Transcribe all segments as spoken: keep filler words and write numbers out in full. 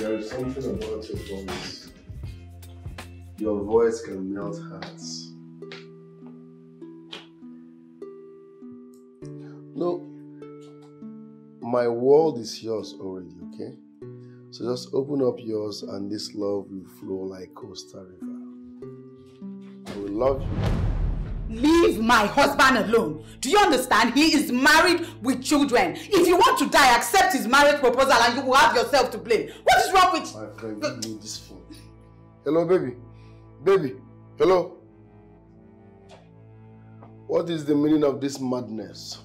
there is something about your voice. Your voice can melt hearts. No, my world is yours already, okay? So just open up yours and this love will flow like Costa River. I will love you. Leave my husband alone. Do you understand? He is married with children. If you want to die, accept his marriage proposal and you will have yourself to blame. What is wrong with you? My friend, give me this phone. Hello, baby. Baby, hello. What is the meaning of this madness?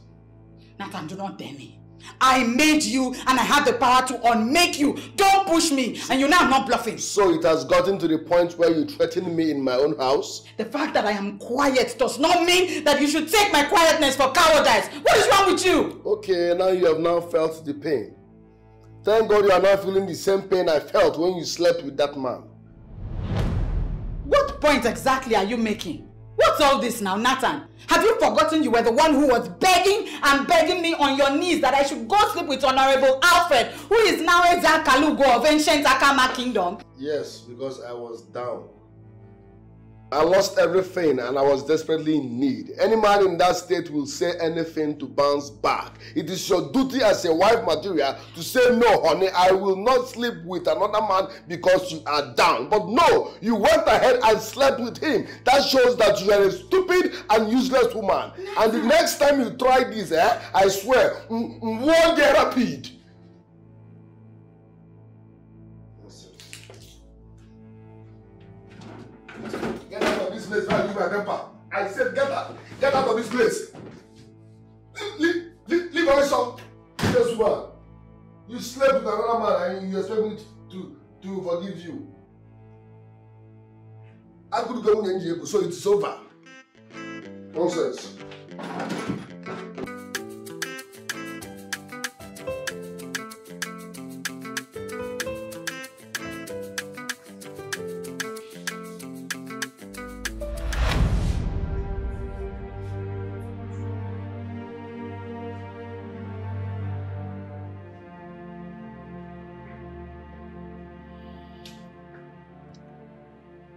Nathan, do not dare me. I made you and I have the power to unmake you. Don't push me. And you know I'm not bluffing. So it has gotten to the point where you threaten me in my own house? The fact that I am quiet does not mean that you should take my quietness for cowardice. What is wrong with you? Okay, now you have now felt the pain. Thank God you are not feeling the same pain I felt when you slept with that man. What point exactly are you making? What's all this now, Nathan? Have you forgotten you were the one who was begging and begging me on your knees that I should go sleep with Honorable Alfred, who is now Eze Kalugo of ancient Akama Kingdom? Yes, because I was down. I lost everything and I was desperately in need. Any man in that state will say anything to bounce back. It is your duty as a wife material to say, no, honey, I will not sleep with another man because you are down. But no, you went ahead and slept with him. That shows that you are a stupid and useless woman. And the next time you try this, eh, I swear, you won't get rapid. Get out of this place, I lose my temper. I said, get out, get out of this place. Leave, leave, leave away some. This woman, you slept with another man and you expect me to, to forgive you. I could go in jail, so it's over. Nonsense.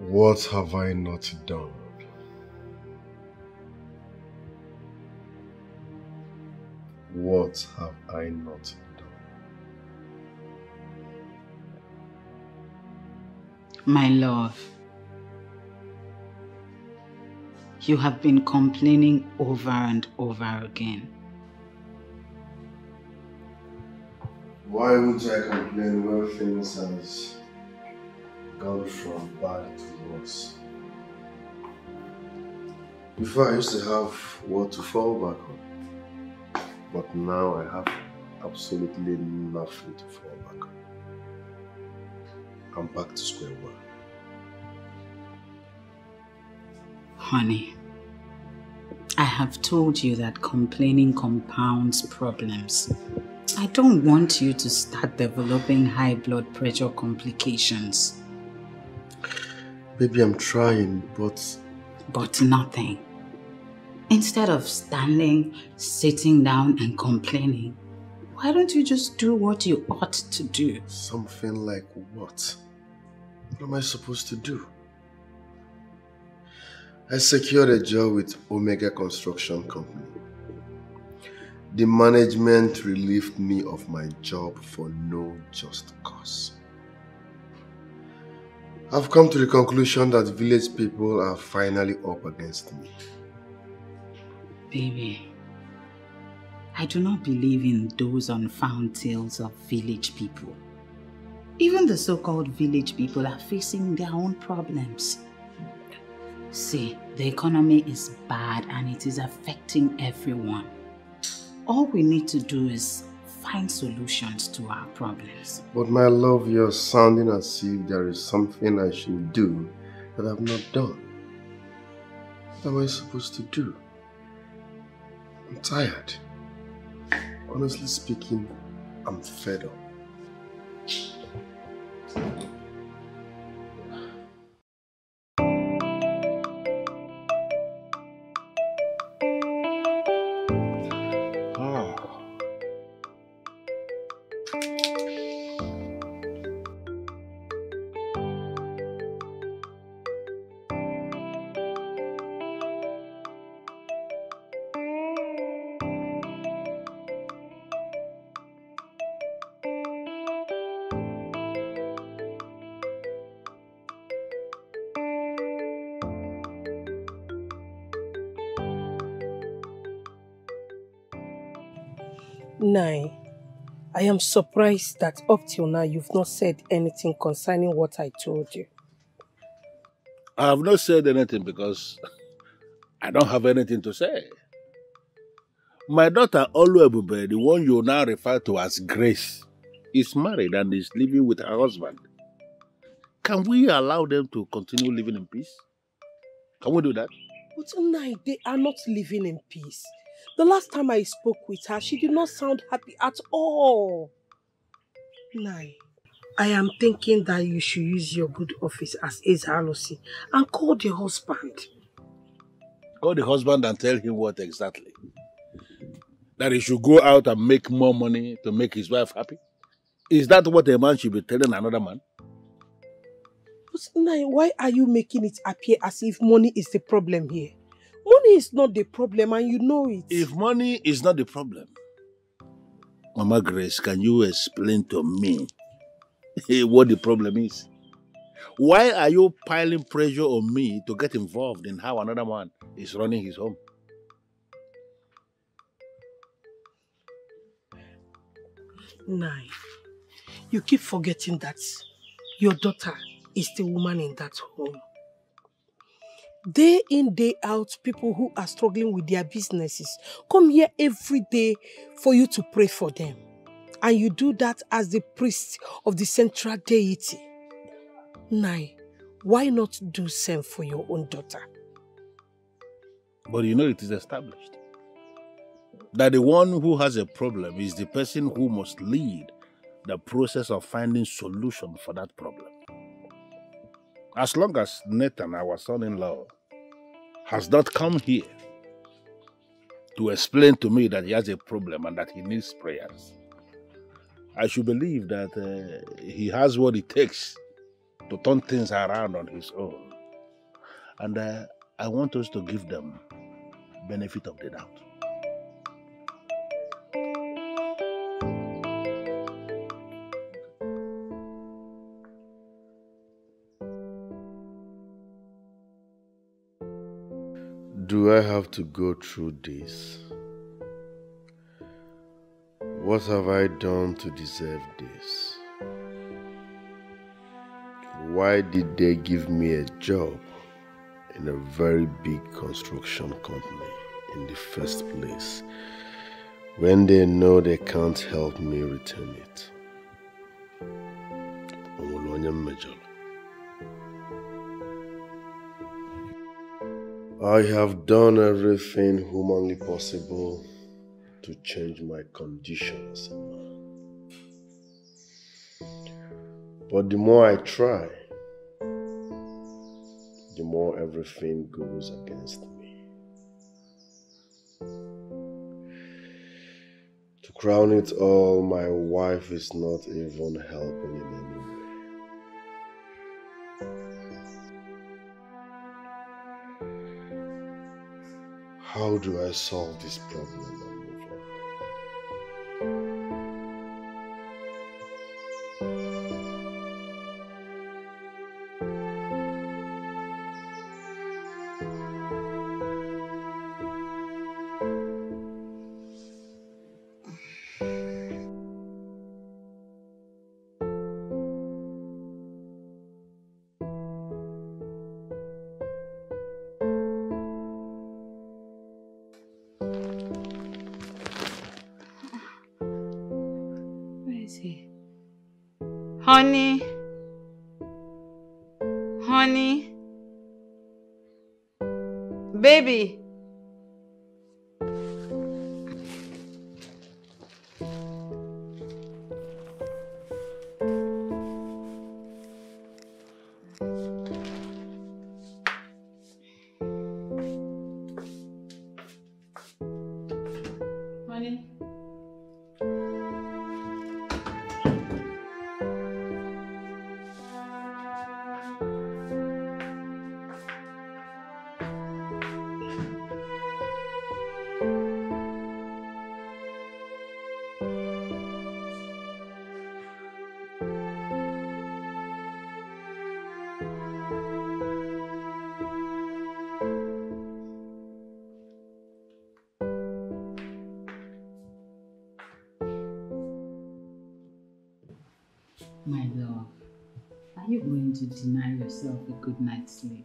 What have I not done? What have I not done? My love, you have been complaining over and over again. Why would I complain when things as gone from bad to worse? Before I used to have what to fall back on, but now I have absolutely nothing to fall back on. I'm back to square one. Honey, I have told you that complaining compounds problems. I don't want you to start developing high blood pressure complications. Baby, I'm trying, but... But nothing. Instead of standing, sitting down and complaining, why don't you just do what you ought to do? Something like what? What am I supposed to do? I secured a job with Omega Construction Company. The management relieved me of my job for no just cause. I've come to the conclusion that village people are finally up against me. Baby, I do not believe in those unfound tales of village people. Even the so-called village people are facing their own problems. See, the economy is bad and it is affecting everyone. All we need to do is find solutions to our problems. But my love, you're sounding as if there is something I should do that I've not done. What am I supposed to do? I'm tired. Honestly speaking, I'm fed up. Nai, I am surprised that up till now you've not said anything concerning what I told you. I have not said anything because I don't have anything to say. My daughter Oluebube, the one you now refer to as Grace, is married and is living with her husband. Can we allow them to continue living in peace? Can we do that? But tonight, they are not living in peace. The last time I spoke with her, she did not sound happy at all. Nai, I am thinking that you should use your good office as Eze Alosi and call the husband. Call the husband and tell him what exactly? That he should go out and make more money to make his wife happy? Is that what a man should be telling another man? But Nai, why are you making it appear as if money is the problem here? Money is not the problem and you know it. If money is not the problem, Mama Grace, can you explain to me what the problem is? Why are you piling pressure on me to get involved in how another man is running his home? Nai, you keep forgetting that your daughter is the woman in that home. Day in, day out, people who are struggling with their businesses come here every day for you to pray for them. And you do that as the priest of the central deity. Nai, why not do same for your own daughter? But you know it is established that the one who has a problem is the person who must lead the process of finding solution for that problem. As long as Nathan, our son-in-law, has not come here to explain to me that he has a problem and that he needs prayers, I should believe that uh, he has what it takes to turn things around on his own. And uh, I want us to give them benefit of the doubt. Do I have to go through this? What have I done to deserve this? Why did they give me a job in a very big construction company in the first place when they know they can't help me return it? I have done everything humanly possible to change my condition as a man. But the more I try, the more everything goes against me. To crown it all, my wife is not even helping in any way. How do I solve this problem and move Honey, honey, baby. My love, are you going to deny yourself a good night's sleep?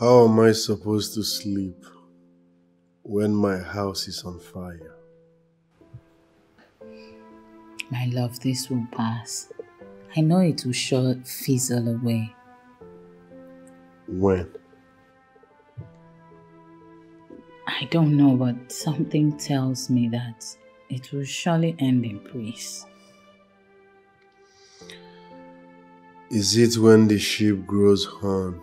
How am I supposed to sleep when my house is on fire? My love, this will pass. I know it will sure fizzle away. When? I don't know, but something tells me that it will surely end in peace. Is it when the sheep grows horn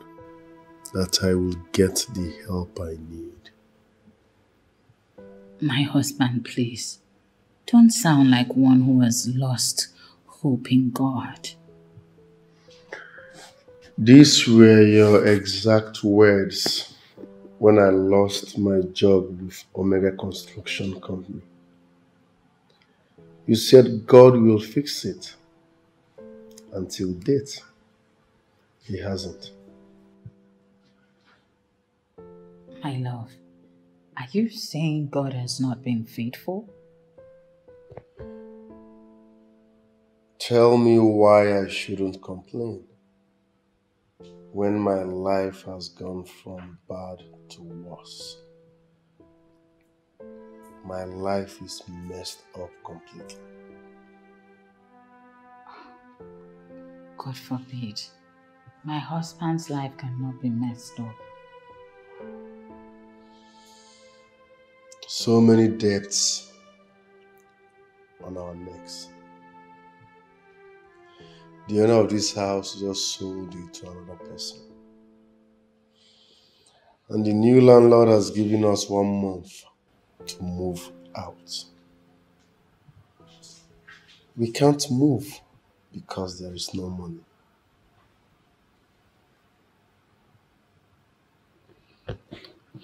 that I will get the help I need? My husband, please, don't sound like one who has lost hope in God. These were your exact words when I lost my job with Omega Construction Company. You said God will fix it. Until date, He hasn't. My love, are you saying God has not been faithful? Tell me why I shouldn't complain when my life has gone from bad to worse. My life is messed up completely. God forbid. My husband's life cannot be messed up. So many debts on our necks. The owner of this house just sold it to another person. And the new landlord has given us one month to move out. We can't move because there is no money.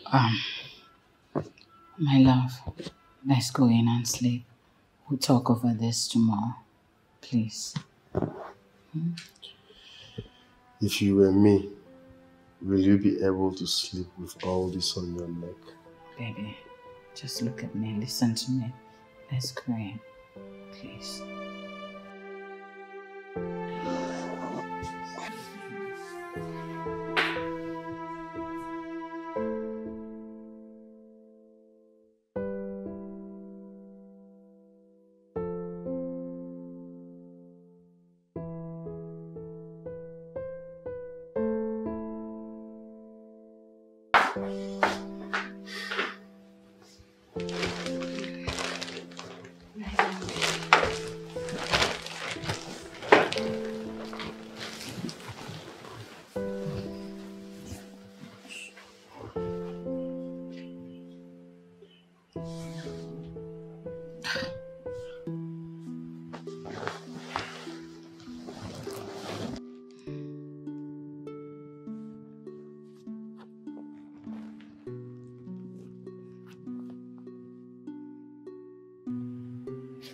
Um, my love, let's go in and sleep. We'll talk over this tomorrow, please. Hmm? If you were me, will you be able to sleep with all this on your neck? Baby, just look at me, listen to me. Let's go in, please.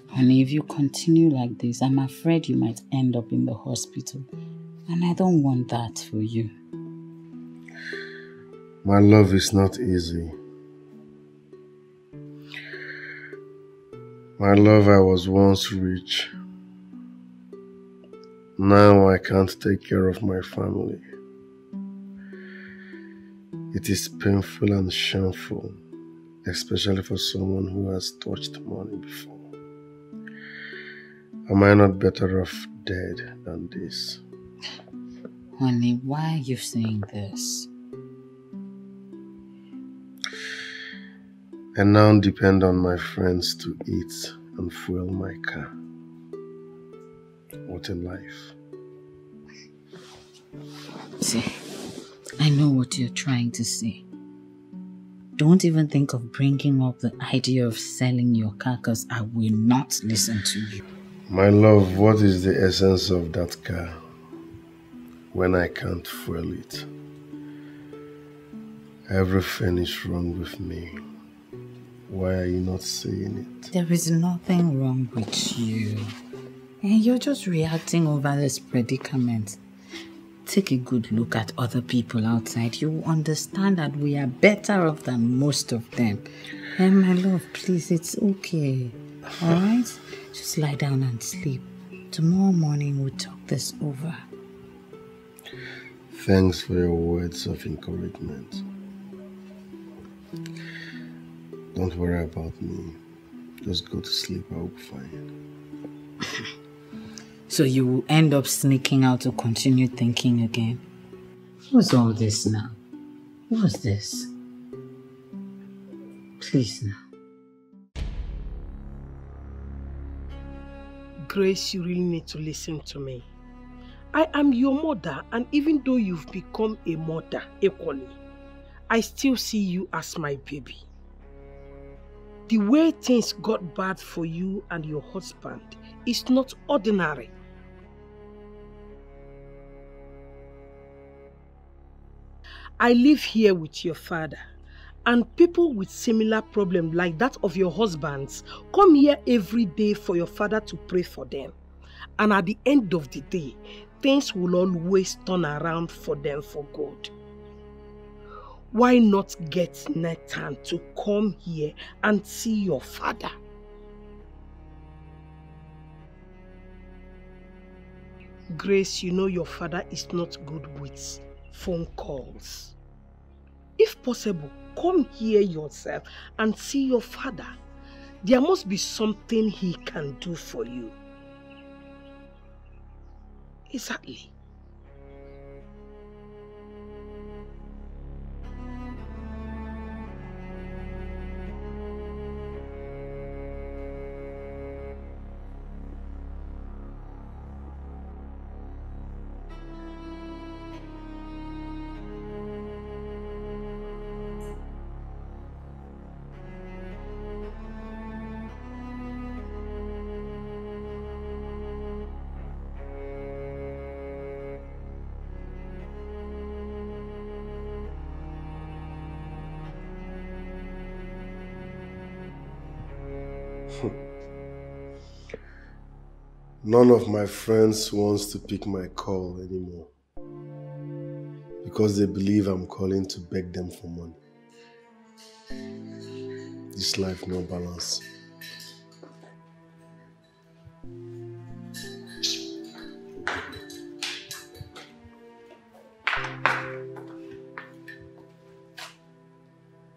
Honey, if you continue like this, I'm afraid you might end up in the hospital. And I don't want that for you. My love is not easy. My love, I was once rich. Now I can't take care of my family. It is painful and shameful, especially for someone who has touched money before. Am I not better off dead than this? Honey, why are you saying this? I now depend on my friends to eat and fuel my car. What a life. See, I know what you're trying to say. Don't even think of bringing up the idea of selling your car, because I will not listen to you. My love, what is the essence of that car when I can't fuel it? Everything is wrong with me. Why are you not saying it? There is nothing wrong with you. And you're just reacting over this predicament. Take a good look at other people outside. You will understand that we are better off than most of them. And my love, please, it's okay. Alright? Just lie down and sleep. Tomorrow morning we'll talk this over. Thanks for your words of encouragement. Don't worry about me. Just go to sleep, I'll be fine. So you will end up sneaking out to continue thinking again? What's all this now? What's this? Please now. Grace, you really need to listen to me. I am your mother, and even though you've become a mother equally, I still see you as my baby. The way things got bad for you and your husband is not ordinary. I live here with your father, and people with similar problems like that of your husband's come here every day for your father to pray for them. And at the end of the day, things will always turn around for them for good. Why not get Nathan to come here and see your father? Grace, you know your father is not good with phone calls. If possible, come here yourself and see your father. There must be something he can do for you. Exactly. None of my friends wants to pick my call anymore because they believe I'm calling to beg them for money. This life, no balance.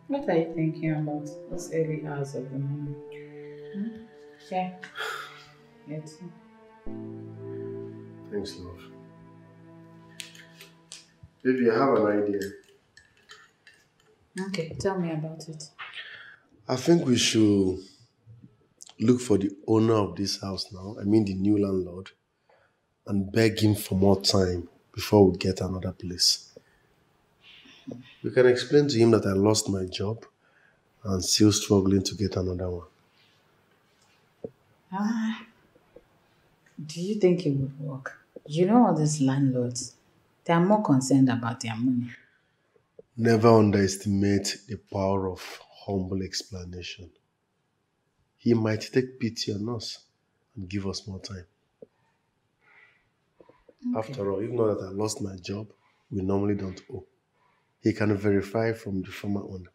What are you thinking about those early hours of the morning? Hmm? Yeah. Yes. Thanks, love. Baby, I have an idea. Okay, tell me about it. I think we should look for the owner of this house now, I mean the new landlord, and beg him for more time before we get another place. We can explain to him that I lost my job and still struggling to get another one. Ah. Do you think it would work? You know all these landlords, they are more concerned about their money. Never underestimate the power of humble explanation. He might take pity on us and give us more time. Okay. After all, even though that I lost my job, we normally don't owe. He can verify from the former owner.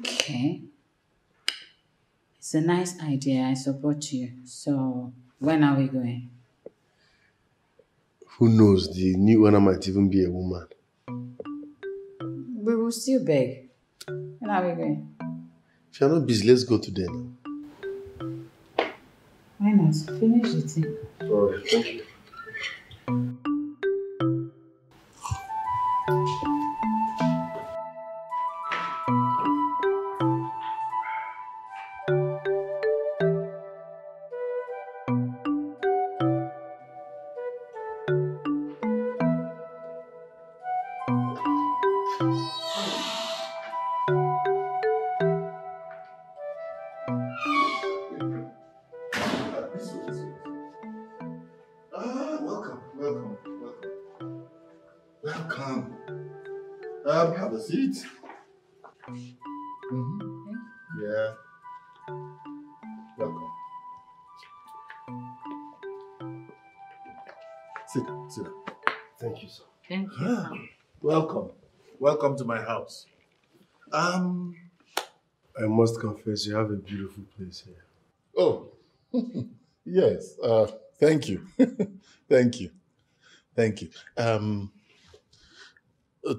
Okay. It's a nice idea, I support you. So, when are we going? Who knows, the new owner might even be a woman. We will still beg. When are we going? If you're not busy, let's go today. Why not? Finish eating. Sorry, thank you. Welcome to my house. Um, I must confess, you have a beautiful place here. Oh, yes. Uh, thank you. Thank you. Thank you. Um,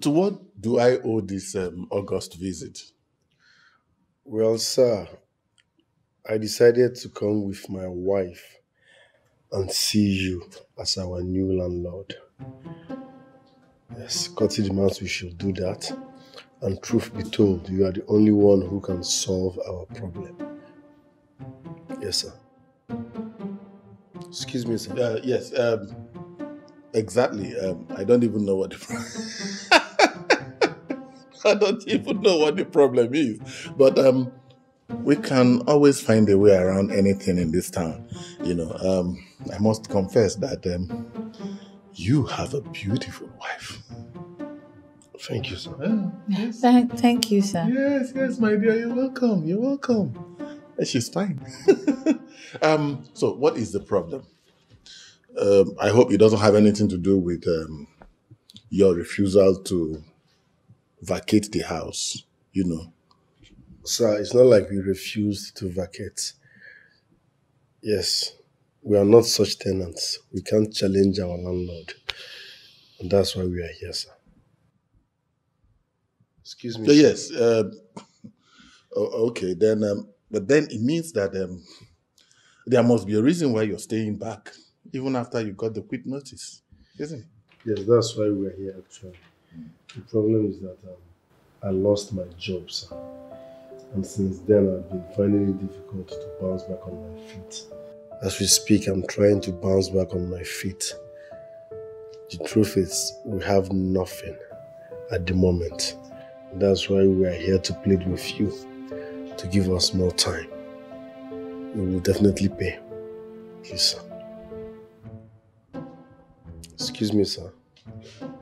to what do I owe this um, August visit? Well, sir, I decided to come with my wife and see you as our new landlord. Yes, cutting the mouth, we should do that. And truth be told, you are the only one who can solve our problem. Yes, sir. Excuse me, sir. Uh, yes, um, exactly. Um, I don't even know what the problem I don't even know what the problem is. But um, we can always find a way around anything in this town. You know, um, I must confess that um, you have a beautiful wife. Thank you, sir. Yeah, yes. Th thank you, sir. Yes, yes, my dear. You're welcome. You're welcome. She's fine. um, so, what is the problem? Um, I hope it doesn't have anything to do with um, your refusal to vacate the house, you know. Sir, it's not like we refused to vacate. Yes, we are not such tenants. We can't challenge our landlord. And that's why we are here, sir. Excuse me. So yes. Uh, oh, okay. Then, um, but then it means that um, there must be a reason why you're staying back, even after you got the quick notice, isn't it? Yes, that's why we're here. Actually, the problem is that um, I lost my job, sir, and since then I've been finding it difficult to bounce back on my feet. As we speak, I'm trying to bounce back on my feet. The truth is, we have nothing at the moment. That's why we are here to plead with you, to give us more time. We will definitely pay. Yes, sir. Excuse me, sir.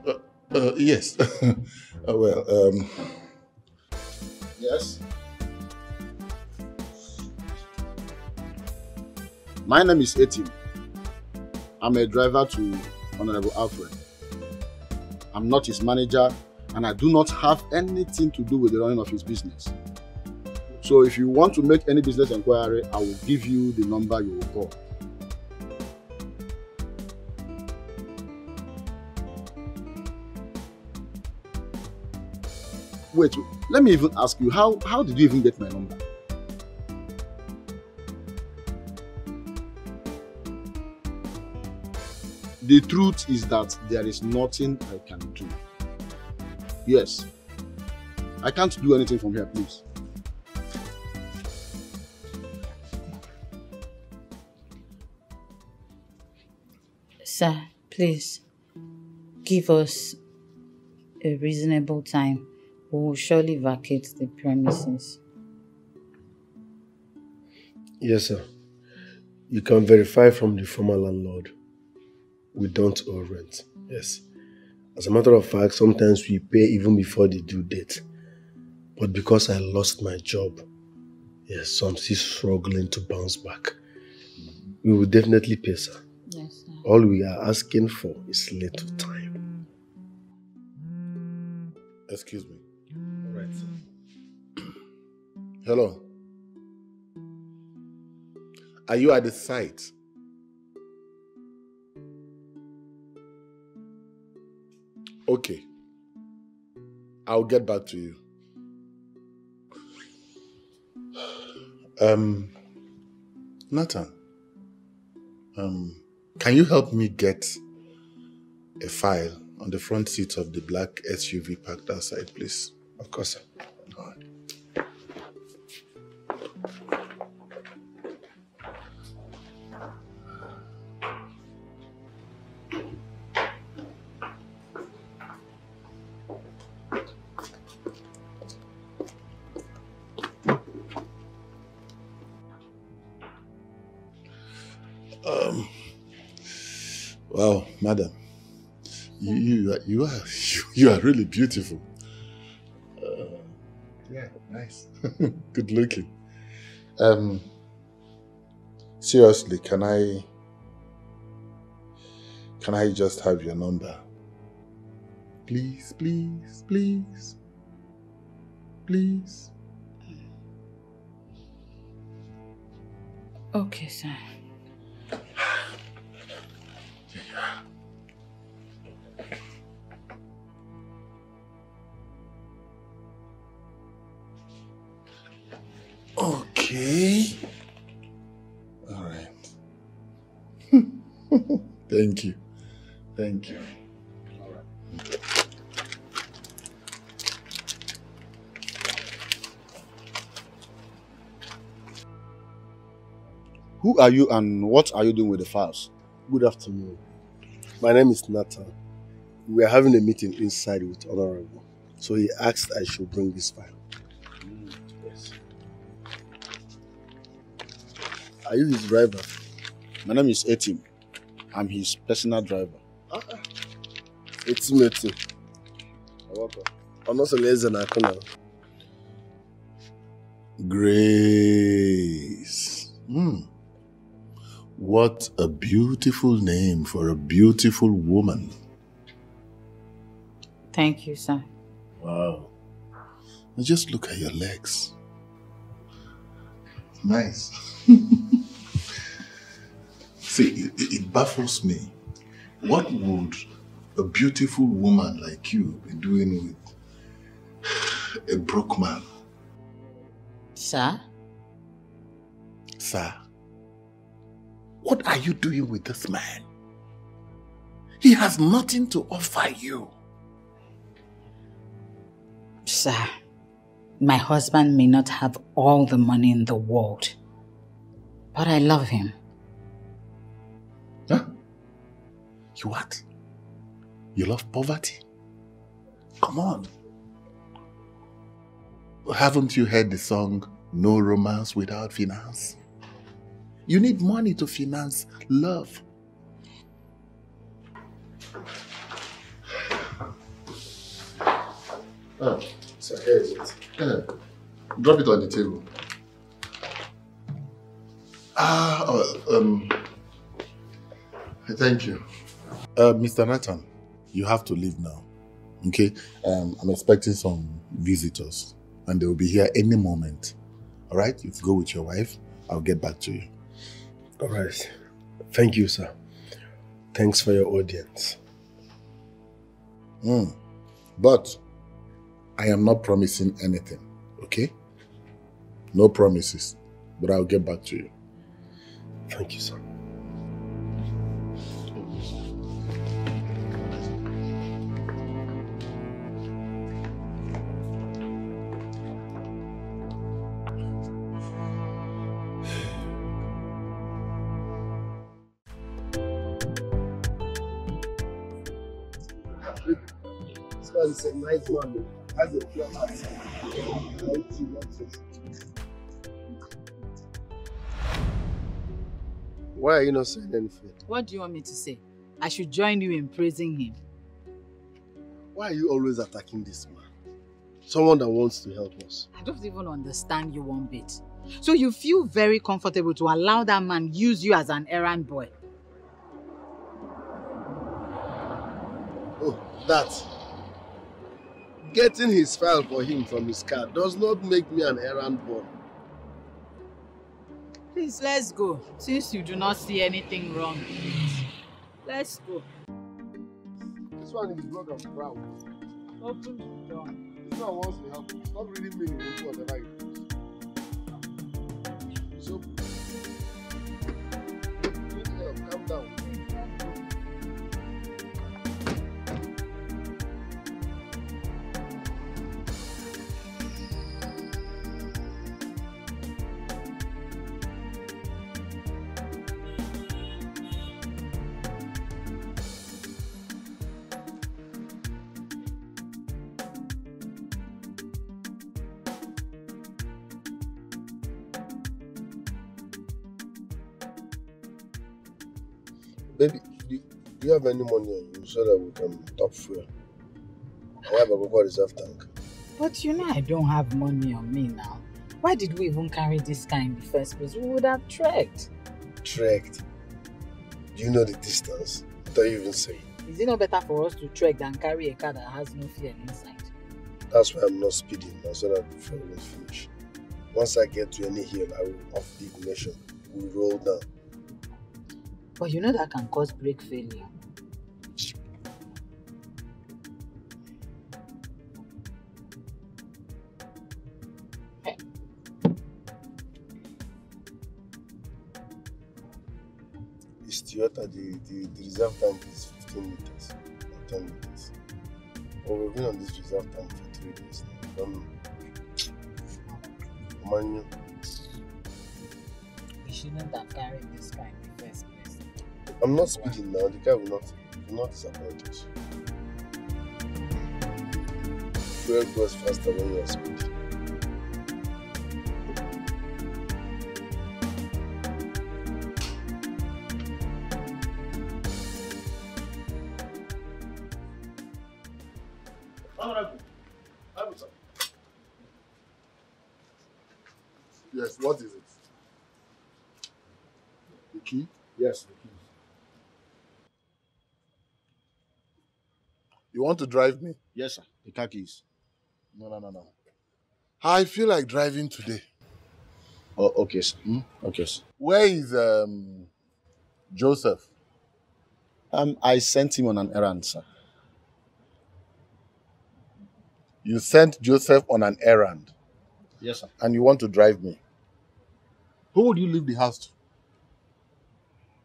Uh, uh, yes. uh, well, um... Yes? My name is Etim. I'm a driver to Honorable Alfred. I'm not his manager, and I do not have anything to do with the running of his business. So if you want to make any business inquiry, I will give you the number you will call. Wait, let me even ask you, how, how did you even get my number? The truth is that there is nothing I can do. Yes. I can't do anything from here, please. Sir, please, give us a reasonable time. We will surely vacate the premises. Yes, sir. You can verify from the former landlord. We don't owe rent. Yes. As a matter of fact, sometimes we pay even before the due date. But because I lost my job, yes, so I'm still struggling to bounce back. We will definitely pay, sir. Yes, sir. All we are asking for is little time. Excuse me. All right, sir. Hello. Are you at the site? Okay, I'll get back to you. Um, Nathan, um, can you help me get a file on the front seat of the black S U V parked outside, please? Of course, sir. All right. Madam, you, you are you are you are really beautiful. Uh, yeah, nice, good looking. Um, seriously, can I can I just have your number, please, please, please, please? Okay, sir. Okay. All right. Thank you. Thank you. All right. Who are you and what are you doing with the files? Good afternoon. My name is Nathan. We are having a meeting inside with Honorable. So he asked I should bring this file. Mm, yes. Are you his driver? My name is Etim. I'm his personal driver. Ah, Etim, Etim. Welcome. I'm also less than I can. Grace. Hmm. What a beautiful name for a beautiful woman. Thank you, sir. Wow. Now just look at your legs. Nice. See, it, it baffles me. What would a beautiful woman like you be doing with a broke man? Sir? Sir? What are you doing with this man? He has nothing to offer you. Sir, my husband may not have all the money in the world, but I love him. Huh? You what? You love poverty? Come on. Haven't you heard the song, No Romance Without Finance? You need money to finance love. Ah, so here is it. Yeah. Drop it on the table. Ah, uh, um, thank you. Uh, Mister Nathan, you have to leave now, okay? Um, I'm expecting some visitors and they will be here any moment, all right? You go with your wife, I'll get back to you. All right. Thank you, sir. Thanks for your audience. Mm. But I am not promising anything, okay? No promises, but I'll get back to you. Thank you, sir. It's a nice one. Has a pure heart. Why are you not saying anything? What do you want me to say? I should join you in praising him. Why are you always attacking this man? Someone that wants to help us. I don't even understand you one bit. So you feel very comfortable to allow that man use you as an errand boy? Oh, that. Getting his file for him from his car does not make me an errand boy. Please, let's go. Since you do not see anything wrong, let's go. This one is broken brown. Open the door. This one wants to help. It's not really meaning to whatever it is. So, need help. Calm down. Baby, do you have any money on you so that we can top fuel? I have a proper reserve tank. But you know I don't have money on me now. Why did we even carry this car in the first place? We would have trekked. Trekked? Do you know the distance? Don't even say it. Is it not better for us to trek than carry a car that has no fuel inside? That's why I'm not speeding now so that the fuel will finish. Once I get to any hill, I will off the ignition. will roll down. But you know that can cause brake failure. It's Toyota, the, the, the reserve tank is fifteen liters or ten liters. Well, we've been on this reserve tank for three days now. Manual. We shouldn't have carried this guy in the first place. I'm not speeding now, the guy will not, will not disappoint us. Fuel goes faster when you are speeding. Yes, what is it? The key? Yes, the key. You want to drive me? Yes, sir. The car keys. No, no, no, no. I feel like driving today. Oh, okay, sir. Hmm? Okay, sir. Where is um, Joseph? Um, I sent him on an errand, sir. You sent Joseph on an errand? Yes, sir. And you want to drive me? Who would you leave the house to?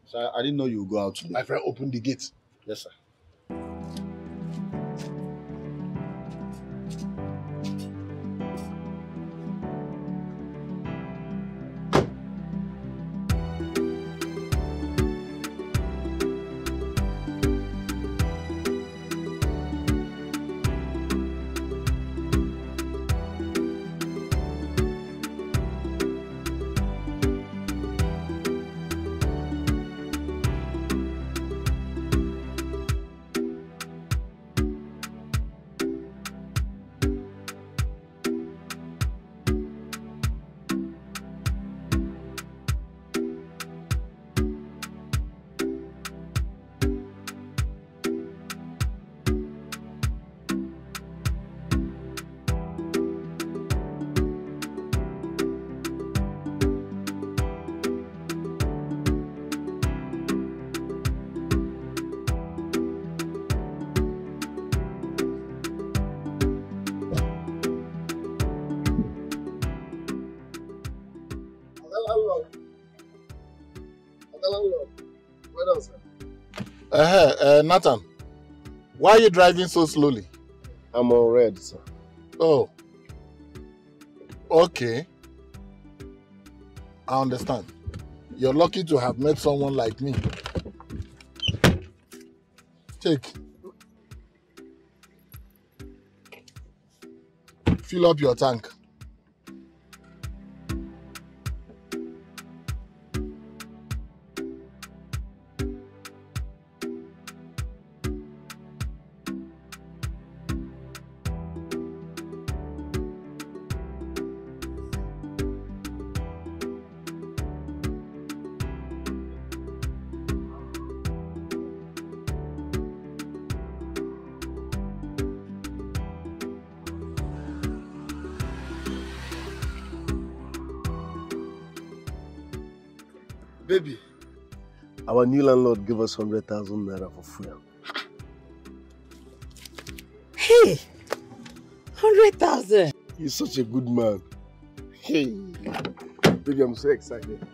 Sir, I didn't know you would go out today. My friend opened the gate. Yes, sir. Uh, uh, Nathan, why are you driving so slowly? I'm on red, sir. Oh. Okay. I understand. You're lucky to have met someone like me. Take. Fill up your tank. Baby, our new landlord gave us one hundred thousand naira for fuel. Hey, one hundred thousand. He's such a good man. Hey, baby, I'm so excited.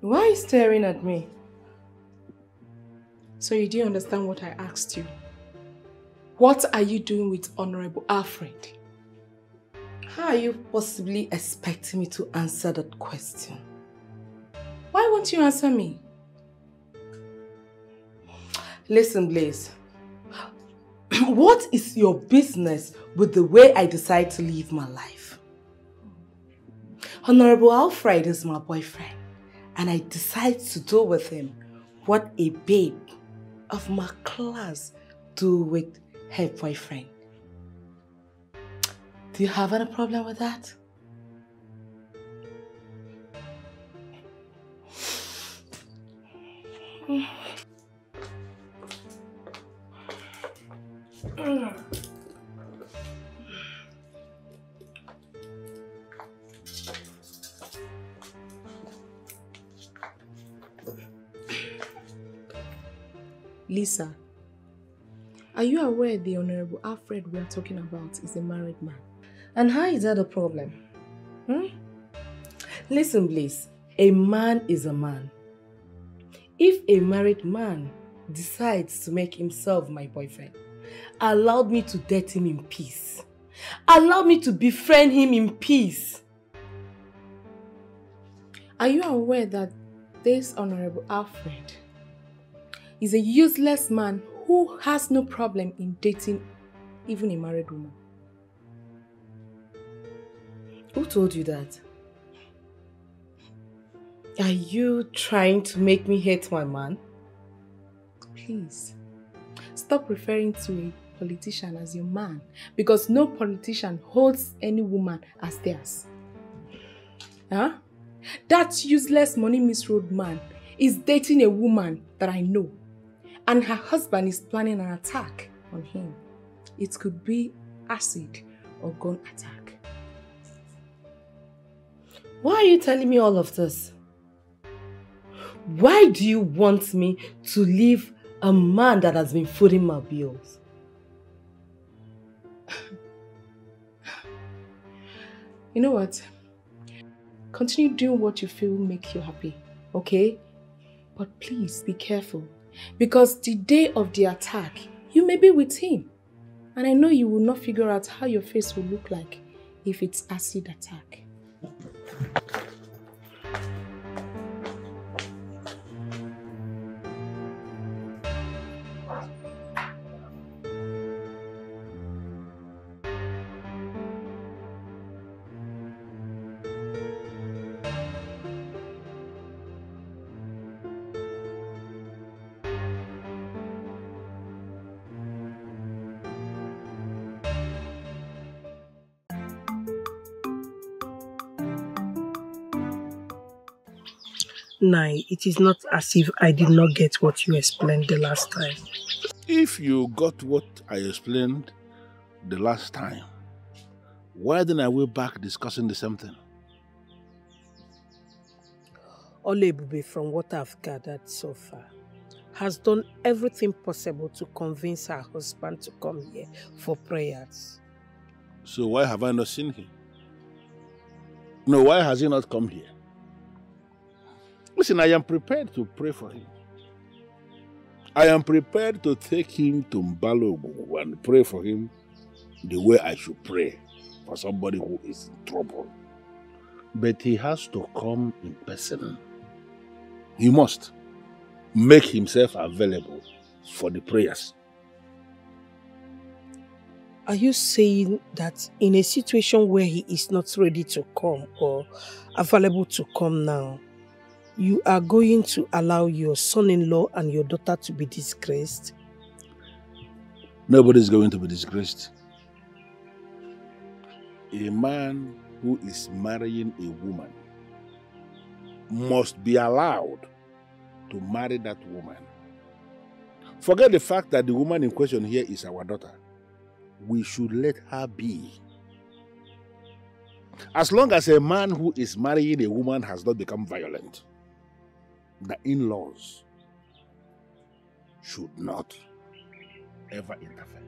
Why are you staring at me? So you didn't understand what I asked you. What are you doing with Honorable Alfred? How are you possibly expecting me to answer that question? Why won't you answer me? Listen, Blaze. What is your business with the way I decide to live my life? Honorable Alfred is my boyfriend, and I decide to do with him what a babe of my class do with her boyfriend. Do you have any problem with that? Lisa, are you aware the Honorable Alfred we are talking about is a married man? And how is that a problem? Hmm? Listen, Bliss, a man is a man. If a married man decides to make himself my boyfriend, allow me to date him in peace. Allow me to befriend him in peace. Are you aware that this Honorable Alfred is a useless man who has no problem in dating even a married woman? Who told you that? Are you trying to make me hate my man? Please, stop referring to a politician as your man, because no politician holds any woman as theirs. Huh? That useless Money Miss Road man is dating a woman that I know, and her husband is planning an attack on him. It could be acid or gun attack. Why are you telling me all of this? Why do you want me to leave a man that has been footing my bills? You know what? Continue doing what you feel makes you happy, okay? But please be careful, because the day of the attack, you may be with him. And I know you will not figure out how your face will look like if it's acid attack. Nine, it is not as if I did not get what you explained the last time. If you got what I explained the last time, why then are we back discussing the same thing? Olebube, from what I've gathered so far, has done everything possible to convince her husband to come here for prayers. So why have I not seen him? No, why has he not come here? Listen, I am prepared to pray for him. I am prepared to take him to Mbalogu and pray for him the way I should pray for somebody who is in trouble. But he has to come in person. He must make himself available for the prayers. Are you saying that in a situation where he is not ready to come or available to come now, you are going to allow your son-in-law and your daughter to be disgraced? Nobody's going to be disgraced. A man who is marrying a woman must be allowed to marry that woman. Forget the fact that the woman in question here is our daughter. We should let her be. As long as a man who is marrying a woman has not become violent, the in-laws should not ever interfere.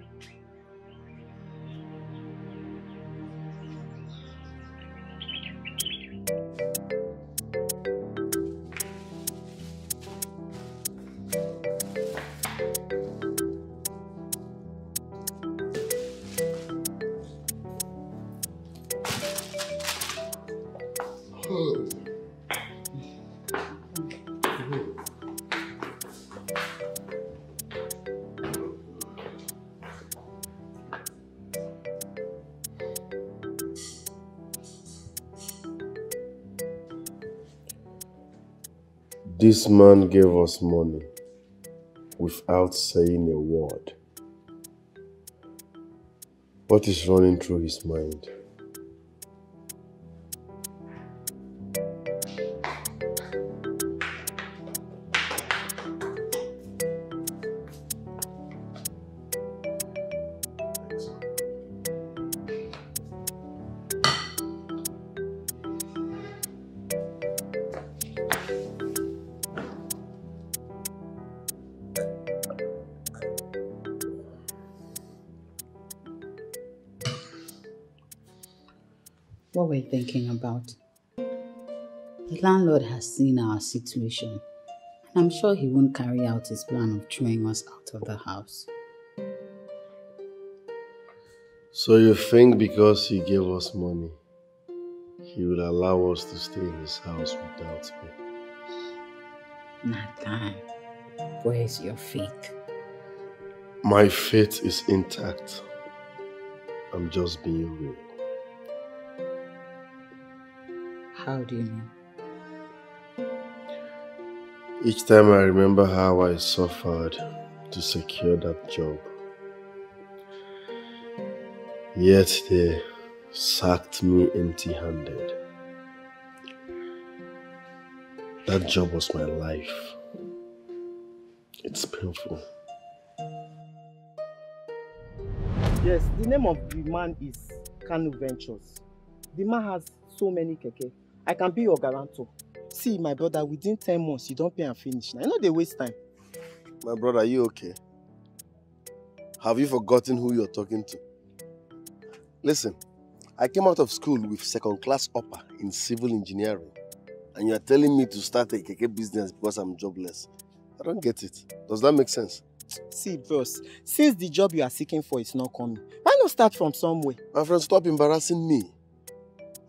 This man gave us money without saying a word. What is running through his mind? What were you thinking about? The landlord has seen our situation, and I'm sure he won't carry out his plan of throwing us out of the house. So you think because he gave us money, he would allow us to stay in his house without pay? Nathan, where's your faith? My faith is intact. I'm just being real. How do you mean? Each time I remember how I suffered to secure that job. Yet they sacked me empty-handed. That job was my life. It's painful. Yes, the name of the man is Kanu Ventures. The man has so many keke. I can be your guarantor. See, my brother, within ten months, you don't pay and finish. Now, I know they waste time. My brother, are you okay? Have you forgotten who you're talking to? Listen, I came out of school with second-class upper in civil engineering, and you're telling me to start a keke business because I'm jobless. I don't get it. Does that make sense? See, bros, since the job you are seeking for is not coming, why not start from somewhere? My friend, stop embarrassing me.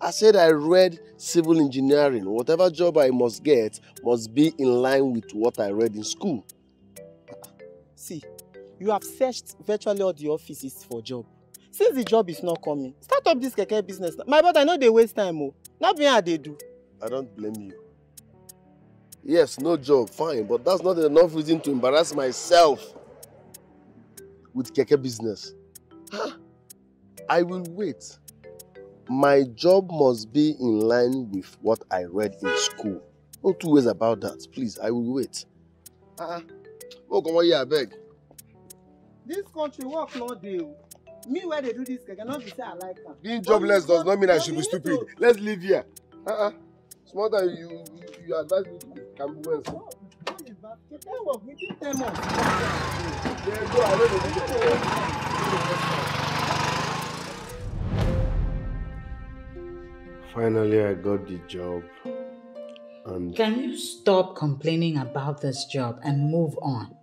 I said I read civil engineering. Whatever job I must get must be in line with what I read in school. See, you have searched virtually all the offices for job. Since the job is not coming, start up this keke business. My brother, I know they waste time. Oh. Not being how they do. I don't blame you. Yes, no job, fine, but that's not enough reason to embarrass myself with keke business. Huh? I will wait. My job must be in line with what I read in school. No two ways about that. Please, I will wait. Ah, uh, oh, come on here, I beg. This country work no deal. Me where they do this, I cannot be say I like that. Being jobless does not mean I should be stupid. Let's leave here. Ah, uh ah. -uh. Small time you you advise me to come well. Finally, I got the job and... Can you stop complaining about this job and move on?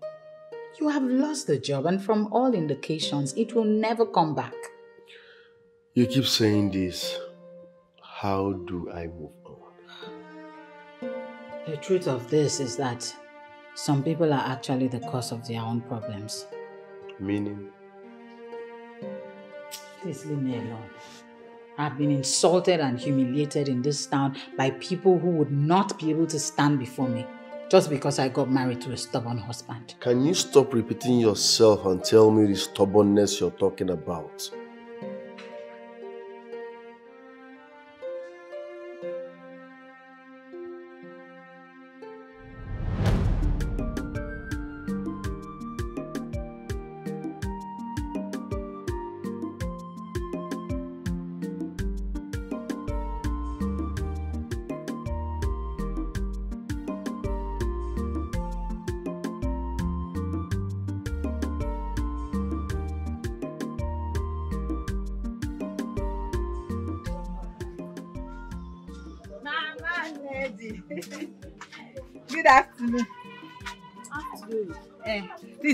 You have lost the job, and from all indications, it will never come back. You keep saying this. How do I move on? The truth of this is that some people are actually the cause of their own problems. Meaning? Please leave me alone. I've been insulted and humiliated in this town by people who would not be able to stand before me just because I got married to a stubborn husband. Can you stop repeating yourself and tell me the stubbornness you're talking about?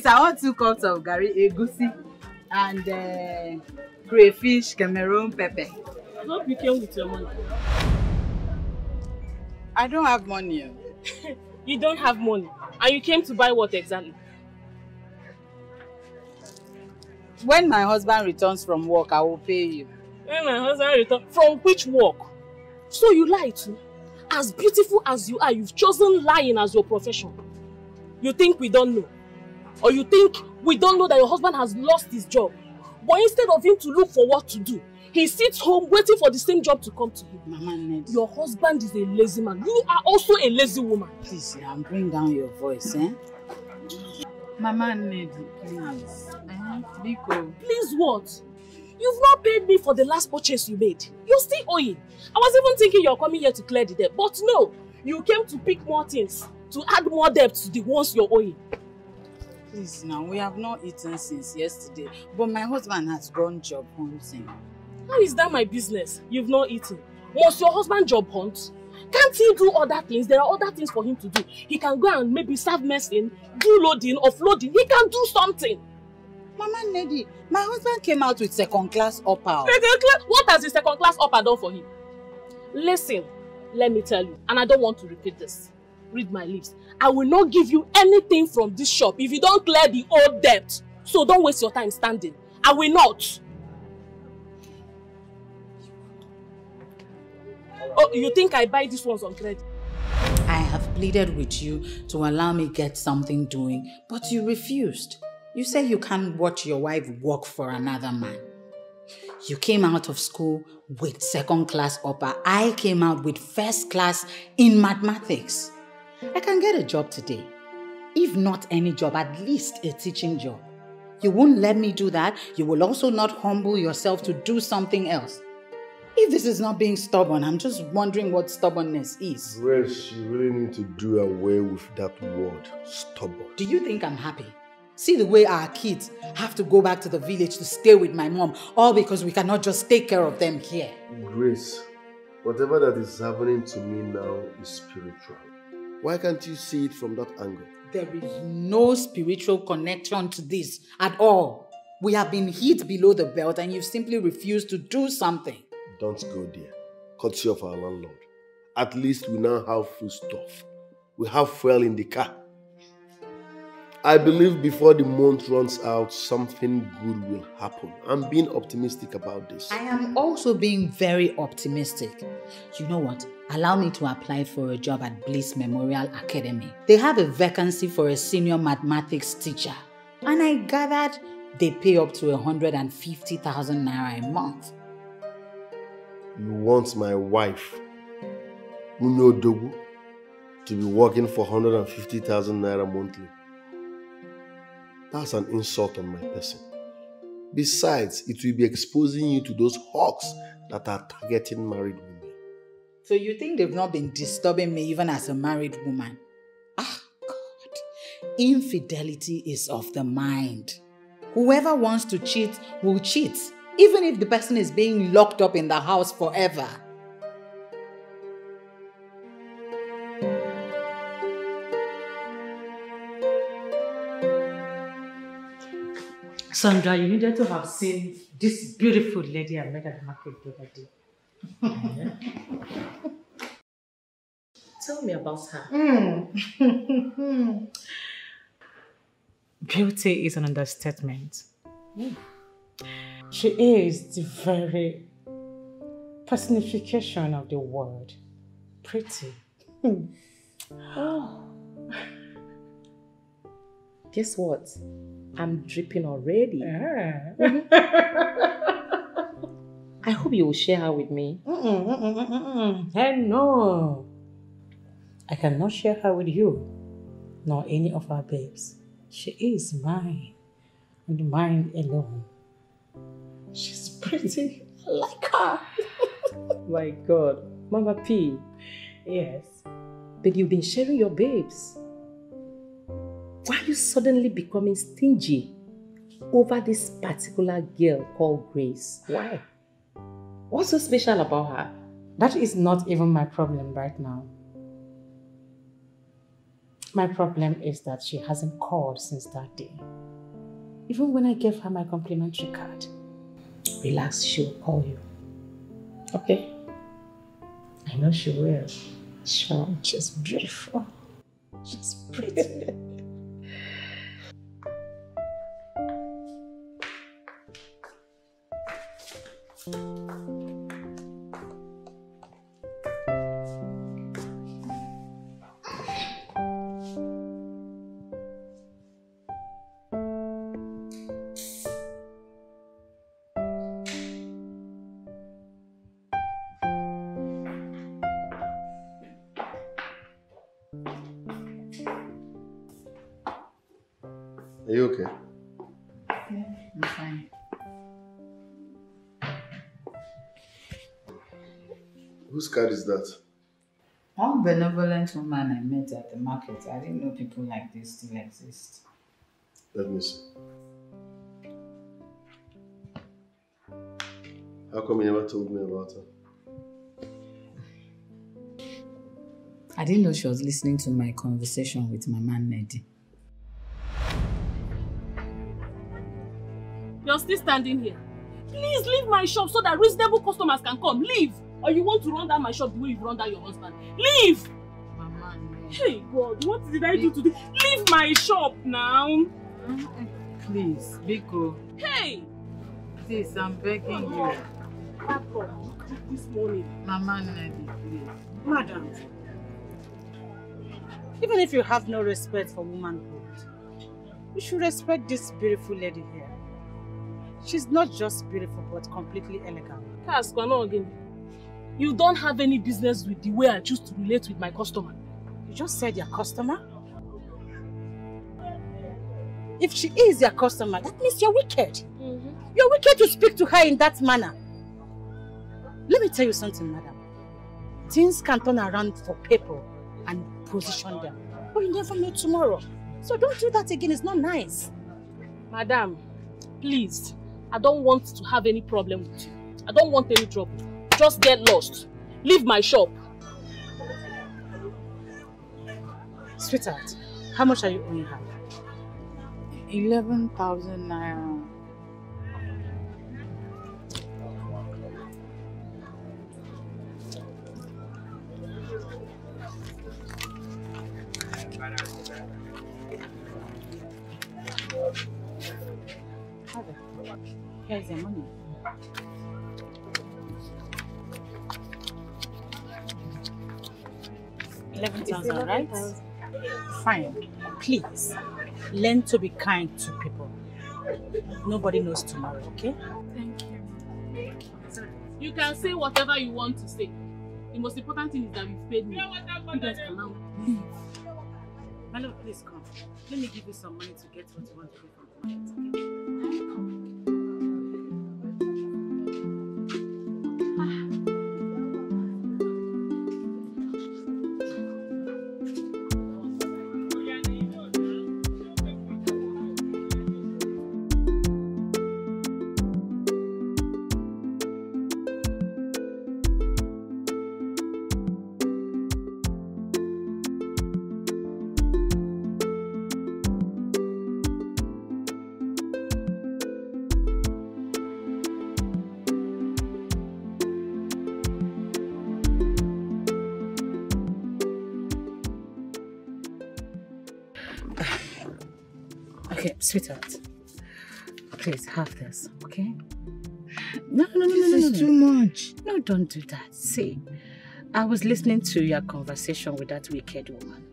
I want two cups of gari, egusi, and uh, crayfish, Cameroon pepper. Don't be careful with your money. I don't have money. You don't have money, and you came to buy what exactly? When my husband returns from work, I will pay you. When my husband returns from which work? So you lied to me. As beautiful as you are, you've chosen lying as your profession. You think we don't know? Or you think we don't know that your husband has lost his job? But instead of him to look for what to do, he sits home waiting for the same job to come to him. Mama, Ned. Your husband is a lazy man. You are also a lazy woman. Please, I'm bring down your voice, eh? Mama, Ned, please. Uh, Biko. Please what? You've not paid me for the last purchase you made. You're still owing. I was even thinking you're coming here to clear the debt. But no, you came to pick more things, to add more debt to the ones you're owing. Please now, we have not eaten since yesterday, but my husband has gone job hunting. How is that my business? You've not eaten. Must your husband job hunt? Can't he do other things? There are other things for him to do. He can go and maybe serve medicine, do loading, offloading. He can do something. Mama Neddy, my husband came out with second class upper. Second class? What has the second class upper done for him? Listen, let me tell you, and I don't want to repeat this. Read my lips. I will not give you anything from this shop if you don't clear the old debt. So don't waste your time standing. I will not. Oh, you think I buy these ones on credit? I have pleaded with you to allow me get something doing, but you refused. You say you can't watch your wife work for another man. You came out of school with second class upper. I came out with first class in mathematics. I can get a job today. If not any job, at least a teaching job. You won't let me do that. You will also not humble yourself to do something else. If this is not being stubborn, I'm just wondering what stubbornness is. Grace, you really need to do away with that word, stubborn. Do you think I'm happy? See the way our kids have to go back to the village to stay with my mom, all because we cannot just take care of them here. Grace, whatever that is happening to me now is spiritual. Why can't you see it from that angle? There is no spiritual connection to this at all. We have been hit below the belt and you've simply refused to do something. Don't go there. Courtesy of our landlord. At least we now have foodstuff. We have fuel in the car. I believe before the month runs out, something good will happen. I'm being optimistic about this. I am also being very optimistic. You know what? Allow me to apply for a job at Bliss Memorial Academy. They have a vacancy for a senior mathematics teacher. And I gathered they pay up to one hundred fifty thousand naira a month. You want my wife, Unyodogu, to be working for one hundred fifty thousand naira monthly? That's an insult on my person. Besides, it will be exposing you to those hawks that are targeting married women. So you think they've not been disturbing me even as a married woman? Ah, God. Infidelity is of the mind. Whoever wants to cheat will cheat, even if the person is being locked up in the house forever. Sandra, you needed to have seen this beautiful lady I met at the market the other day. Yeah. Tell me about her. Mm. Beauty is an understatement. Mm. She is the very personification of the word. Pretty. Mm. Oh. Guess what? I'm dripping already. Yeah. I hope you will share her with me. Mm-mm, mm-mm, mm-mm. Hey, no. I cannot share her with you, nor any of our babes. She is mine, and mine alone. She's pretty. I like her. My God. Mama P. Yes. But you've been sharing your babes. Why are you suddenly becoming stingy over this particular girl called Grace? Why? What's so special about her? That is not even my problem right now. My problem is that she hasn't called since that day. Even when I gave her my complimentary card. Relax, she will call you. Okay? I know she will. Sure, she's beautiful. She's pretty. Are you okay? Yeah, I'm fine. Whose car is that? One benevolent woman I met at the market. I didn't know people like this still exist. Let me see. How come you never told me about her? I didn't know she was listening to my conversation with my man, Neddy. You're still standing here. Please leave my shop so that reasonable customers can come. Leave! Or you want to run down my shop the way you run down your husband. Leave! Mama, no. Hey God, what did I do today? Leave my shop now! Please, Biko. Hey! Please, I'm begging you. This morning. Mama, Neddy, please. Madam. Even if you have no respect for womanhood, you should respect this beautiful lady here. She's not just beautiful, but completely elegant. You don't have any business with the way I choose to relate with my customer. You just said your customer? If she is your customer, that means you're wicked. Mm-hmm. You're wicked to speak to her in that manner. Let me tell you something, madam. Things can turn around for people and position them. But you never know tomorrow. So don't do that again, it's not nice. Madam, please, I don't want to have any problem with you. I don't want any trouble. Just get lost. Leave my shop. Sweetheart, how much are you owing her? eleven thousand naira. Father, here's the money. eleven thousand, right? Fine. Please, learn to be kind to people. Nobody knows tomorrow, okay? Thank you. You can say whatever you want to say. The most important thing is that you've paid me. You guys can now leave. My love, please come. Let me give you some money to get what you want to do from the market, okay? Sweetheart, please have this, okay? No, no, no, this no, no, is no. too much. No, don't do that. See, I was listening to your conversation with that wicked woman.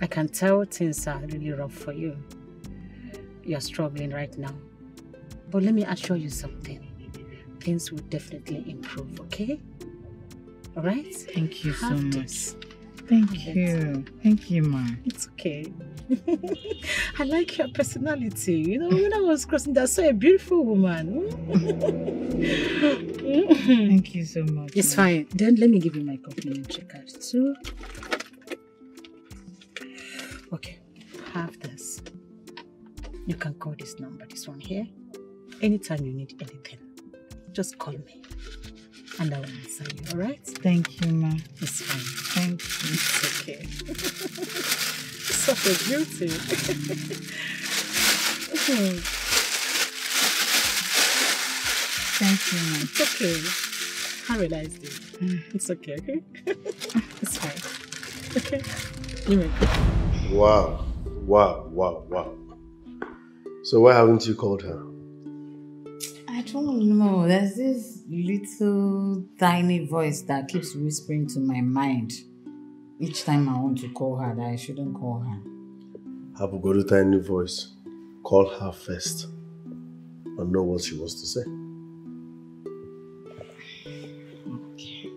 I can tell things are really rough for you. You're struggling right now. But let me assure you something. Things will definitely improve, okay? All right? Thank you have so this. much. Thank you. Thank you, Ma. It's okay. I like your personality. You know, when I was crossing that, I saw a beautiful woman. Thank you so much. It's Ma. fine. Then let me give you my complimentary card too. Okay, have this. You can call this number, this one here. Anytime you need anything, just call me. And I will answer you, all right? Thank you, Ma. It's fine. Thank you. It's okay. Such a beauty. Okay. Thank you, Ma. It's okay. Have a nice day. Mm. It's okay, okay? It's fine. Okay? You may go. Wow. Wow, wow, wow. So why haven't you called her? I don't know. There's this little tiny voice that keeps whispering to my mind each time I want to call her that I shouldn't call her. Have a good tiny voice. Call her first and know what she wants to say. Okay.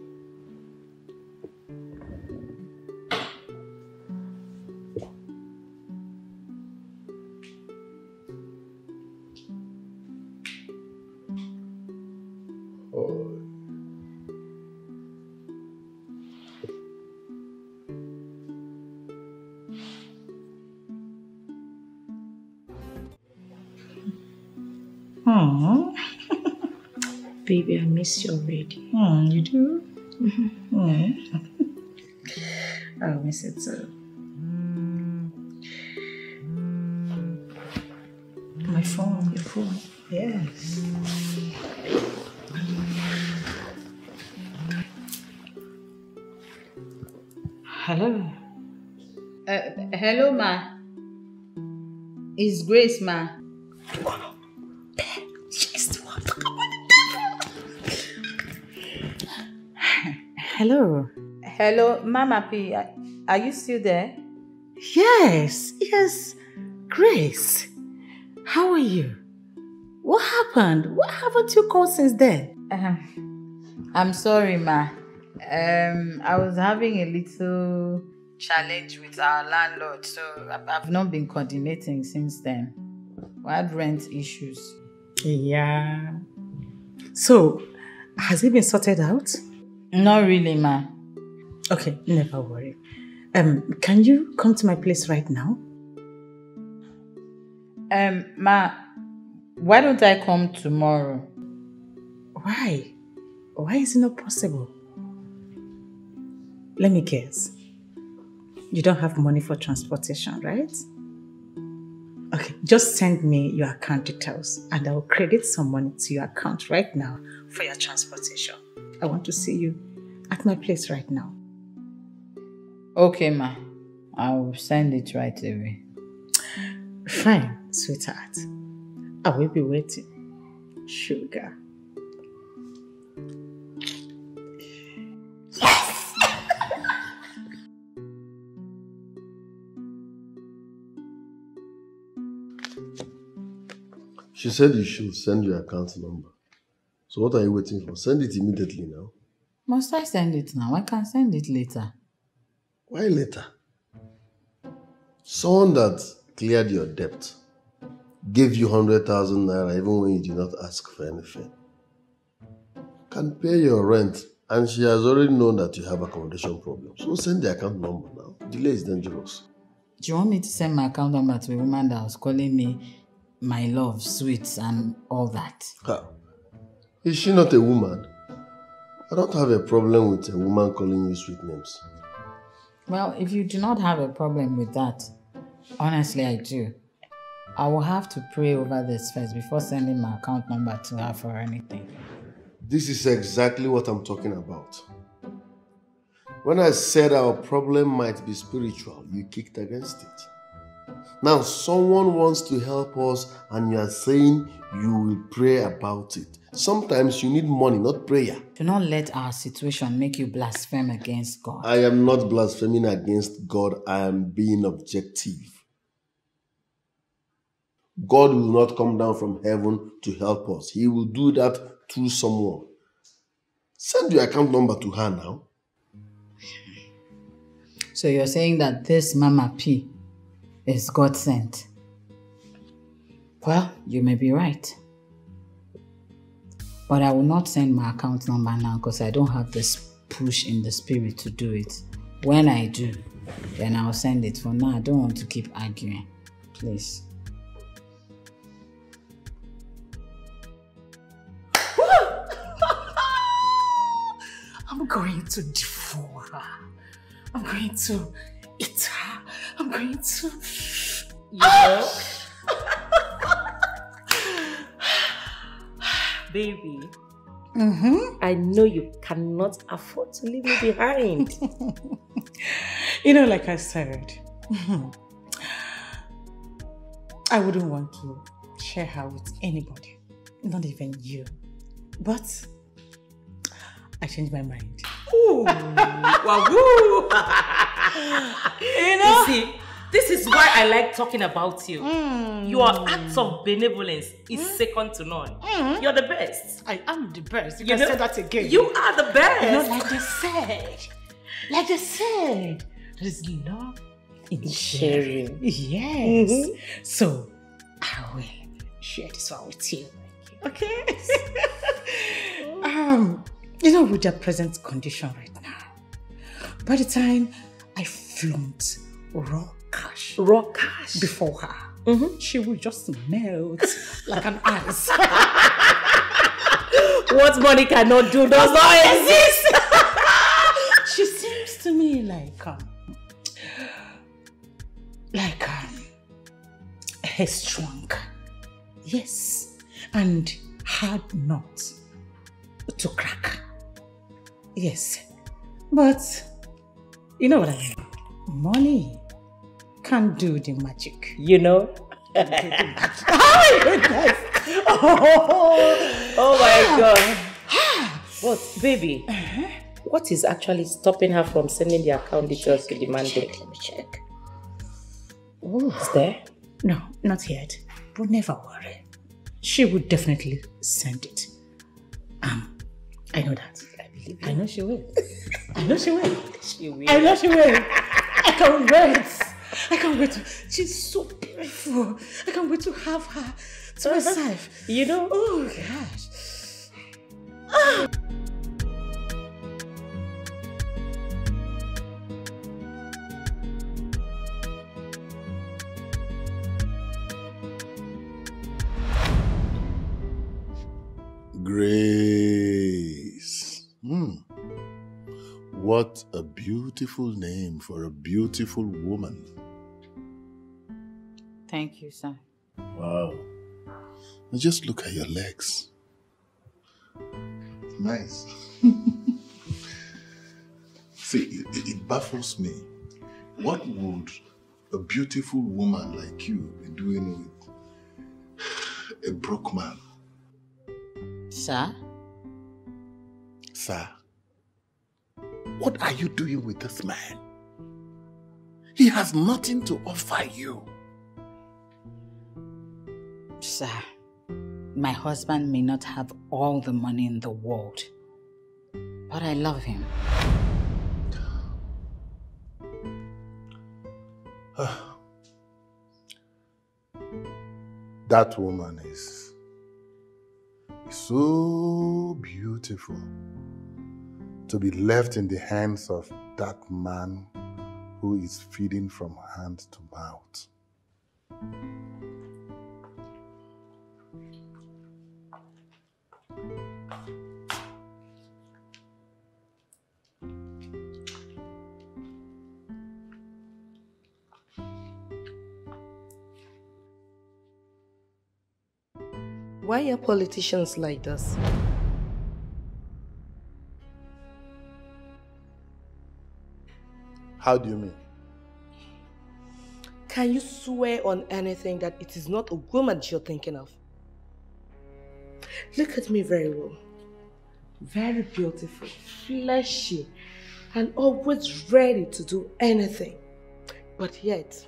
Mm. Baby, I miss you already. Mm, you do? Mm-hmm. Mm. I'll miss it too. My phone. Your phone? Yes. Hello. Uh, hello, ma. It's Grace, ma. Oh, she's the one. Hello. Hello, Mama P. Are you still there? Yes, yes. Grace, how are you? What happened? What haven't you called since then? Uh, I'm sorry, ma. Um, I was having a little challenge with our landlord, so I've not been coordinating since then. We had rent issues. Yeah. So, has it been sorted out? Not really, ma. Okay, never worry. Um, can you come to my place right now? Um, ma, why don't I come tomorrow? Why? Why is it not possible? Let me guess. You don't have money for transportation, right? Okay, just send me your account details and I will credit some money to your account right now for your transportation. I want to see you at my place right now. Okay, ma. I will send it right away. Fine, sweetheart. I will be waiting. Sugar. She said you should send your account number. So what are you waiting for? Send it immediately now. Must I send it now? I can send it later. Why later? Someone that cleared your debt gave you one hundred thousand naira even when you did not ask for anything. Can pay your rent and she has already known that you have accommodation problems. So send the account number now. Delay is dangerous. Do you want me to send my account number to a woman that was calling me my love, sweets and all that? Ha. Is she not a woman? I don't have a problem with a woman calling you sweet names. Well, if you do not have a problem with that, honestly, I do. I will have to pray over this first before sending my account number to her for anything. This is exactly what I'm talking about. When I said our problem might be spiritual, you kicked against it. Now, someone wants to help us and you are saying you will pray about it. Sometimes you need money, not prayer. Do not let our situation make you blaspheme against God. I am not blaspheming against God. I am being objective. God will not come down from heaven to help us. He will do that through someone. Send your account number to her now. So you're saying that this Mama P is God sent? Well, you may be right. But I will not send my account number now because I don't have this push in the spirit to do it. When I do, then I'll send it. For now, I don't want to keep arguing. Please. I'm going to devour her. I'm going to eat her. I'm going to... You know? Baby, mm-hmm. I know you cannot afford to leave me behind. You know, like I said, I wouldn't want to share her with anybody, not even you. But I changed my mind. Ooh, wahoo! You know? You see, this is why I like talking about you. Mm. Your acts of benevolence is mm. second to none. Mm. You're the best. I am the best. You, you can know, say that again. You are the best. You know, like they said, like they said, there is love in sharing. Yes. Mm-hmm. So, I will share this one with you. Okay? um. You know, with their present condition right now, by the time I flunked raw cash, raw cash before her, mm-hmm. she will just melt like an ice. What money cannot do does not exist. She seems to me like, um, like um, headstrong, yes, and hard not to crack, yes. But you know what I mean? Money can do the magic, you know. Oh my goodness! Oh, oh my God! But baby, uh-huh. what is actually stopping her from sending the account details to the mandate? Let me check. Ooh. Is there? No, not yet. But never worry, she would definitely send it. Um, I know that. I believe. I know she will. I know she will. She will. I know she will. I can't wait. I can't wait. To, she's so beautiful. I can't wait to have her to myself. You know? Oh, gosh. Ah. Grace. Mm. What a beautiful name for a beautiful woman. Thank you, sir. Wow. Now just look at your legs. Nice. See, it, it baffles me. What would a beautiful woman like you be doing with a broke man? Sir? Sir, what are you doing with this man? He has nothing to offer you. Sir, my husband may not have all the money in the world, but I love him. That woman is so beautiful to be left in the hands of that man who is feeding from hand to mouth. Why are politicians like this? How do you mean? Can you swear on anything that it is not a woman you're thinking of? Look at me very well. Very beautiful, fleshy, and always ready to do anything. But yet,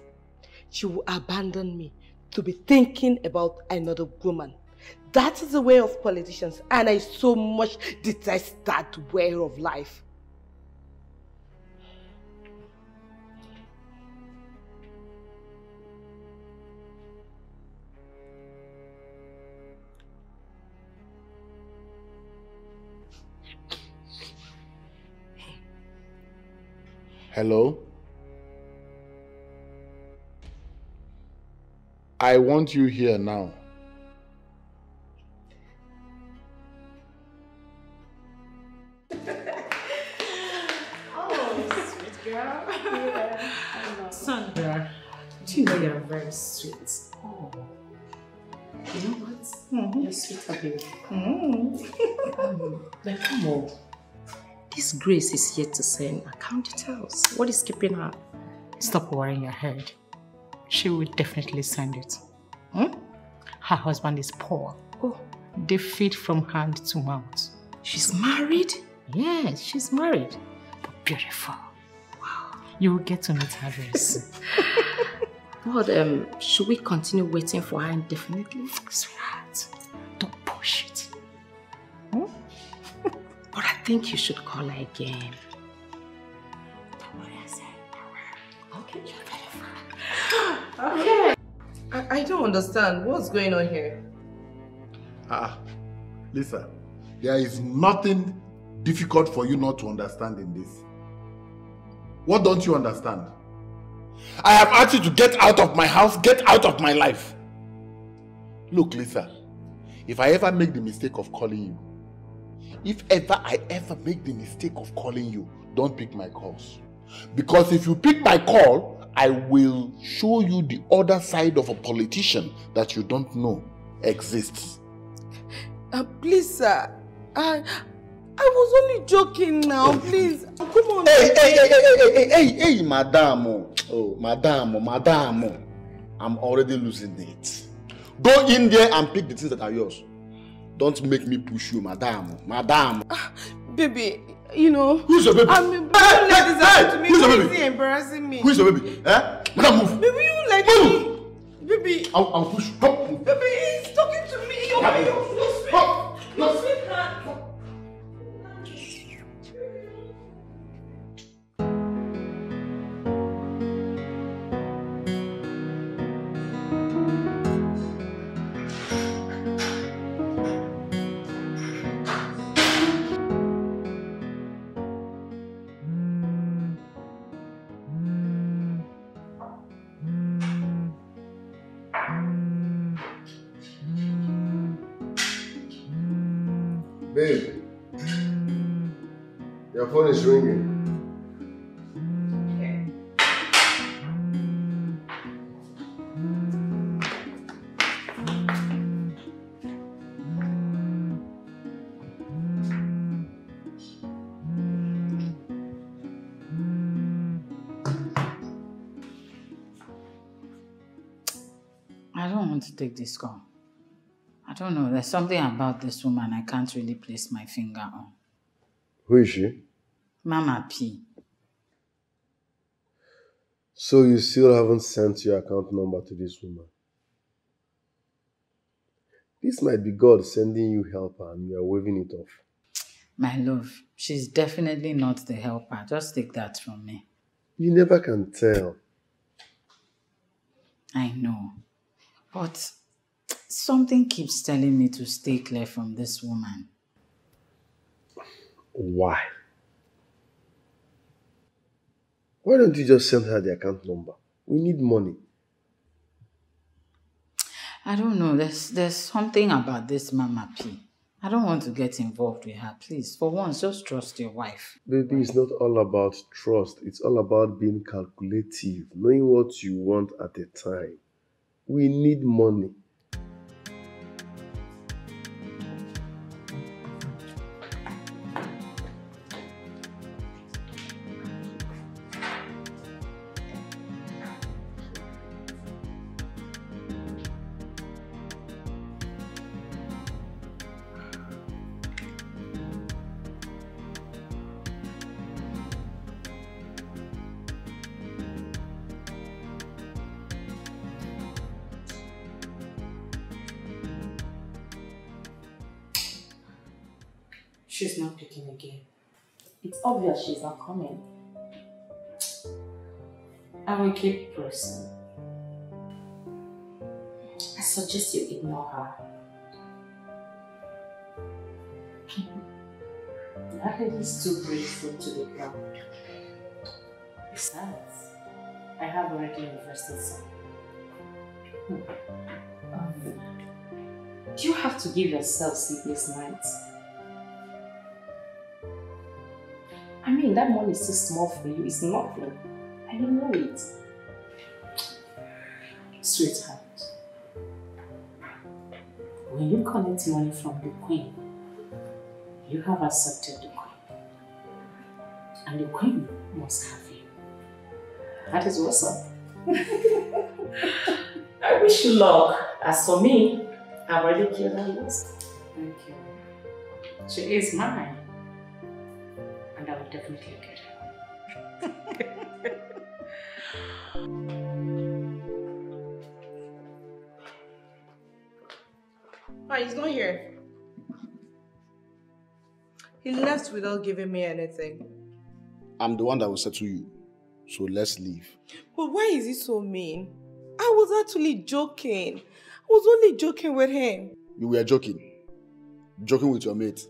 you will abandon me to be thinking about another woman. That is the way of politicians, and I so much detest that way of life. Hello? I want you here now. You know you're very sweet. Oh. You know what? Mm-hmm. You're sweet for you. Mm-hmm. Like, come on. This Grace is yet to send account details. What is keeping her? Stop worrying your head. She will definitely send it. Hmm? Her husband is poor. Oh. They feed from hand to mouth. She's married? Yes, she's married. But beautiful. Wow. You will get to meet her very soon. But um, should we continue waiting for her indefinitely? Sweetheart, don't push it. Hmm? But I think you should call her again. Okay. Okay. I, I don't understand. What's going on here? Ah, listen. There is nothing difficult for you not to understand in this. What don't you understand? I have asked you to get out of my house, get out of my life. Look, Lisa, if I ever make the mistake of calling you, if ever I ever make the mistake of calling you, don't pick my calls. Because if you pick my call, I will show you the other side of a politician that you don't know exists. Uh, please, sir. I, I was only joking now, please. Come on. Hey, hey, hey, hey, hey, hey, hey, hey, hey, madam. Oh, madam, madam. I'm already losing it. Go in there and pick the things that are yours. Don't make me push you, madam. Madam. Uh, baby, you know. Who's your baby? I'm mean, hey, hey, hey, to me. Who's your baby? Embarrassing me. Who's your baby? Eh? Madam, move. Baby, you like move. Me. Baby. I'll, I'll push. Come. Baby, he's talking to me. You're you, you sweet. Come. You're sweet. Phone is ringing. Okay. I don't want to take this call. I don't know. There's something about this woman I can't really place my finger on. Who is she? Mama P. So you still haven't sent your account number to this woman? This might be God sending you helper and you are waving it off. My love, she's definitely not the helper. Just take that from me. You never can tell. I know. But something keeps telling me to stay clear from this woman. Why? Why don't you just send her the account number? We need money. I don't know. There's, there's something about this Mama P. I don't want to get involved with her. Please, for once, just trust your wife. Baby, it's not all about trust. It's all about being calculative, knowing what you want at a time. We need money. Obvious she's not coming. I will keep pressing. I suggest you ignore her. The apple is too grateful to the ground. Besides, I have already invested some. Hmm. Um, do you have to give yourself sleepless nights? I mean, that money is too small for you. It's nothing. I don't know it. Sweetheart, when you collect money from the Queen, you have accepted the Queen. And the Queen must have you. That is what's up. I wish you luck. As for me, I've already killed her list. Thank you. She is mine. I would definitely get it. Oh, he's not here. He left without giving me anything. I'm the one that will settle you, so let's leave. But why is he so mean? I was actually joking. I was only joking with him. You were joking. Joking with your mate.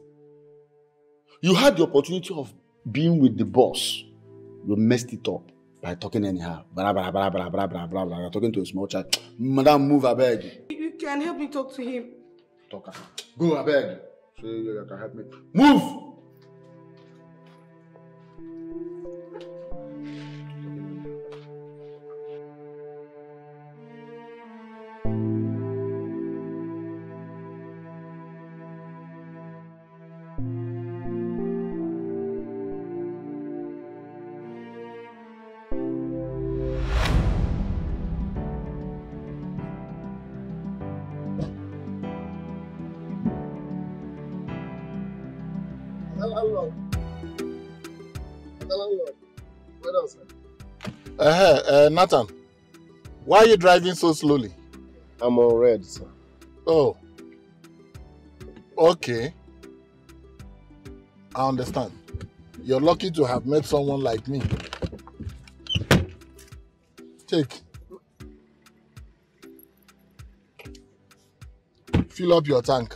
You had the opportunity of being with the boss, you messed it up. by talking anyhow. Blah, blah, blah, blah, blah, blah, blah, blah. You're talking to a small child. Madam, move, I beg. You can help me talk to him. Talk. Go, I beg. So you can help me. Move! Nathan, why are you driving so slowly? I'm on red, sir. Oh. Okay. I understand. You're lucky to have met someone like me. Take. Fill up your tank.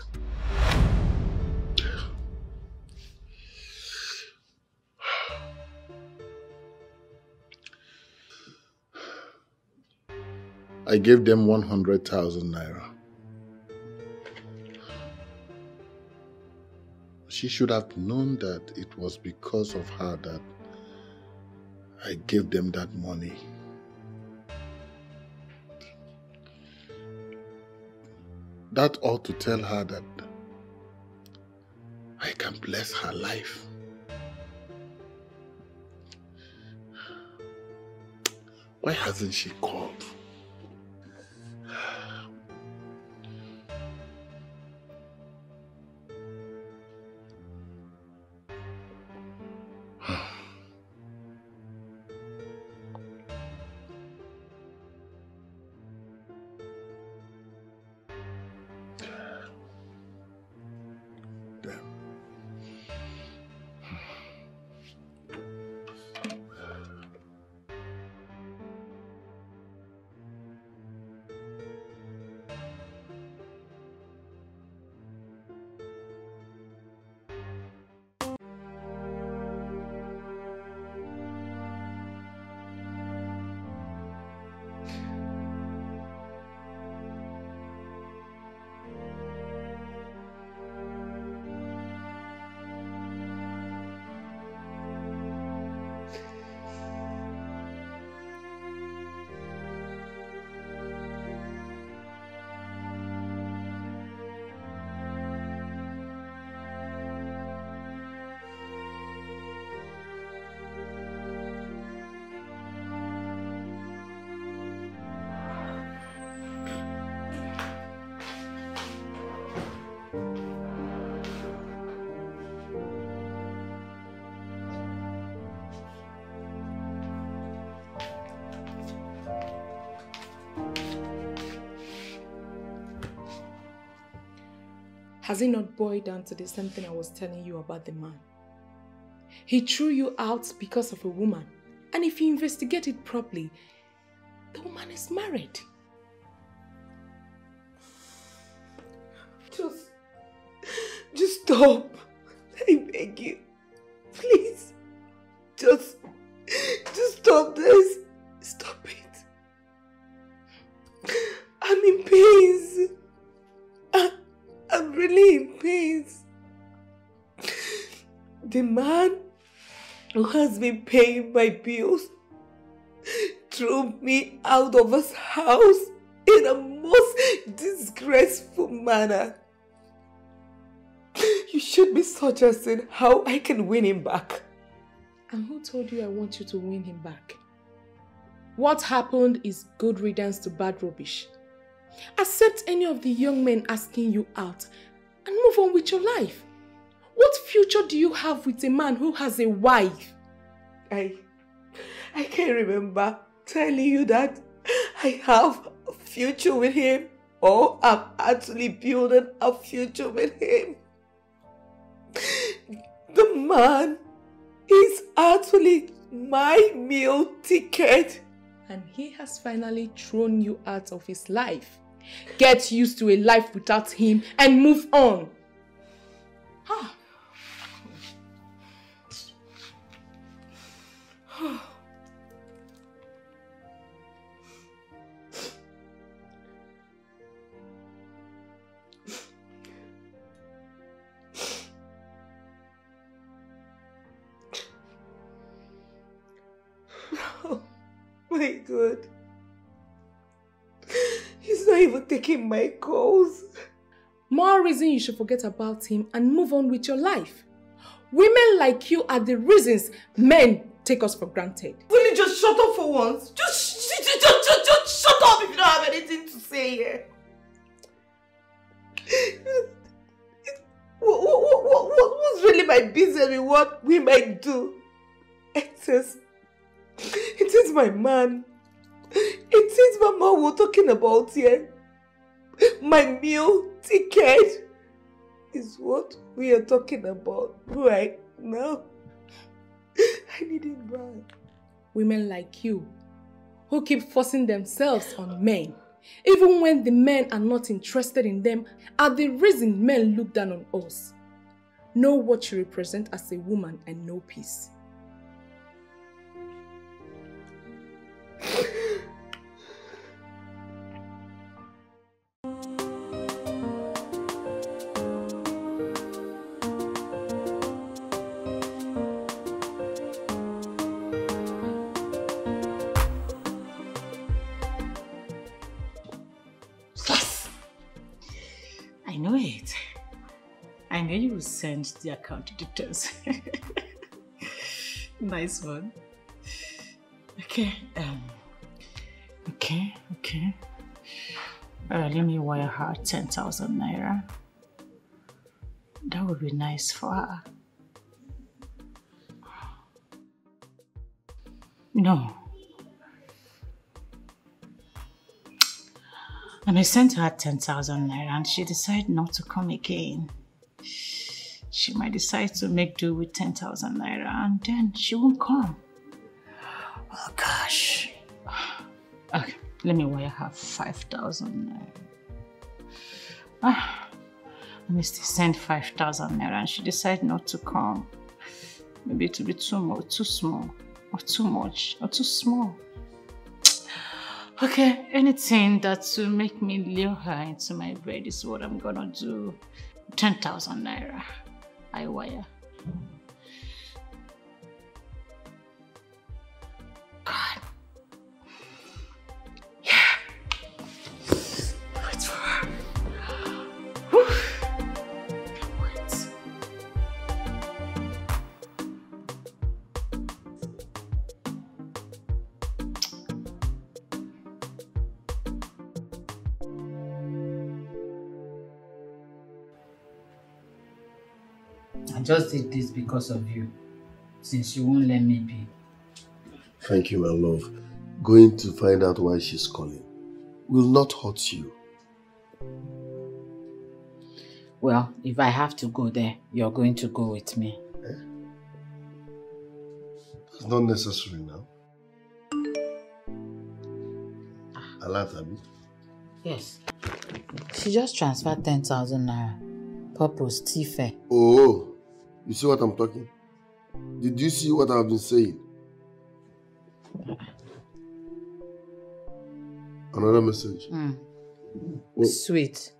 I gave them one hundred thousand naira. She should have known that it was because of her that I gave them that money. That ought to tell her that I can bless her life. Why hasn't she called? Has it not boiled down to the same thing I was telling you about the man? He threw you out because of a woman. And if you investigate it properly, the woman is married. Just... Just stop. I beg you. Please. Just... Just stop this. Stop it. I'm in pain. I'm really in pain. The man who has been paying my bills threw me out of his house in a most disgraceful manner. You should be suggesting how I can win him back. And who told you I want you to win him back? What happened is good riddance to bad rubbish. Accept any of the young men asking you out and move on with your life. What future do you have with a man who has a wife? I, I can't remember telling you that I have a future with him or I'm actually building a future with him. The man is actually my meal ticket. And he has finally thrown you out of his life. Get used to a life without him and move on. Huh. good. He's not even taking my calls. More reason you should forget about him and move on with your life. Women like you are the reasons men take us for granted. Will you just shut up for once? Just, just, just, just, just shut up if you don't have anything to say here. What, what, what, what, what's really my business with what we might do? It is, it is my man. It is my mom we're talking about here. My meal ticket is what we are talking about right now. I need it back. Women like you, who keep forcing themselves on men, even when the men are not interested in them, are the reason men look down on us. Know what you represent as a woman and know peace. Send the account details. Nice one. Okay. Um, okay. Okay. Uh, let me wire her ten thousand naira. That would be nice for her. No. And I sent her ten thousand naira, and she decided not to come again. She might decide to make do with ten thousand naira and then she won't come. Oh gosh. Okay, let me wire her five thousand naira. Ah, I must send five thousand naira and she decided not to come. Maybe it will be too more, too small, or too much, or too small. Okay, anything that will make me lure her into my bed is what I'm gonna do. ten thousand naira. I wire. God. Yeah. Wait for her. Whew. Can't wait. Just did this because of you, since you won't let me be. Thank you, my love. Going to find out why she's calling will not hurt you. Well, if I have to go there, you're going to go with me. Eh? It's not necessary now. Ah. Alatabi? Yes. She just transferred ten thousand naira. Purpose, Tifa. Oh. You see what I'm talking? Did you see what I've been saying? Another message. Mm. Oh. Sweet.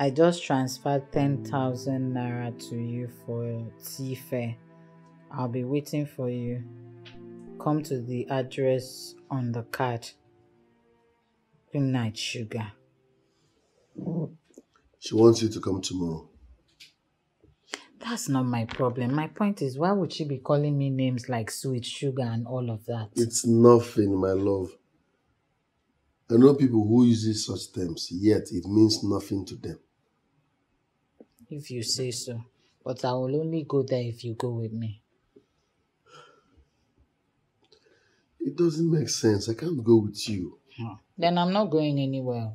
I just transferred ten thousand naira to you for tea fare. I'll be waiting for you. Come to the address on the card. Good night, sugar. She wants you to come tomorrow. That's not my problem. My point is, why would she be calling me names like sweet, sugar and all of that? It's nothing, my love. I know people who use such terms, yet it means nothing to them. If you say so. But I will only go there if you go with me. It doesn't make sense. I can't go with you. Hmm. Then I'm not going anywhere.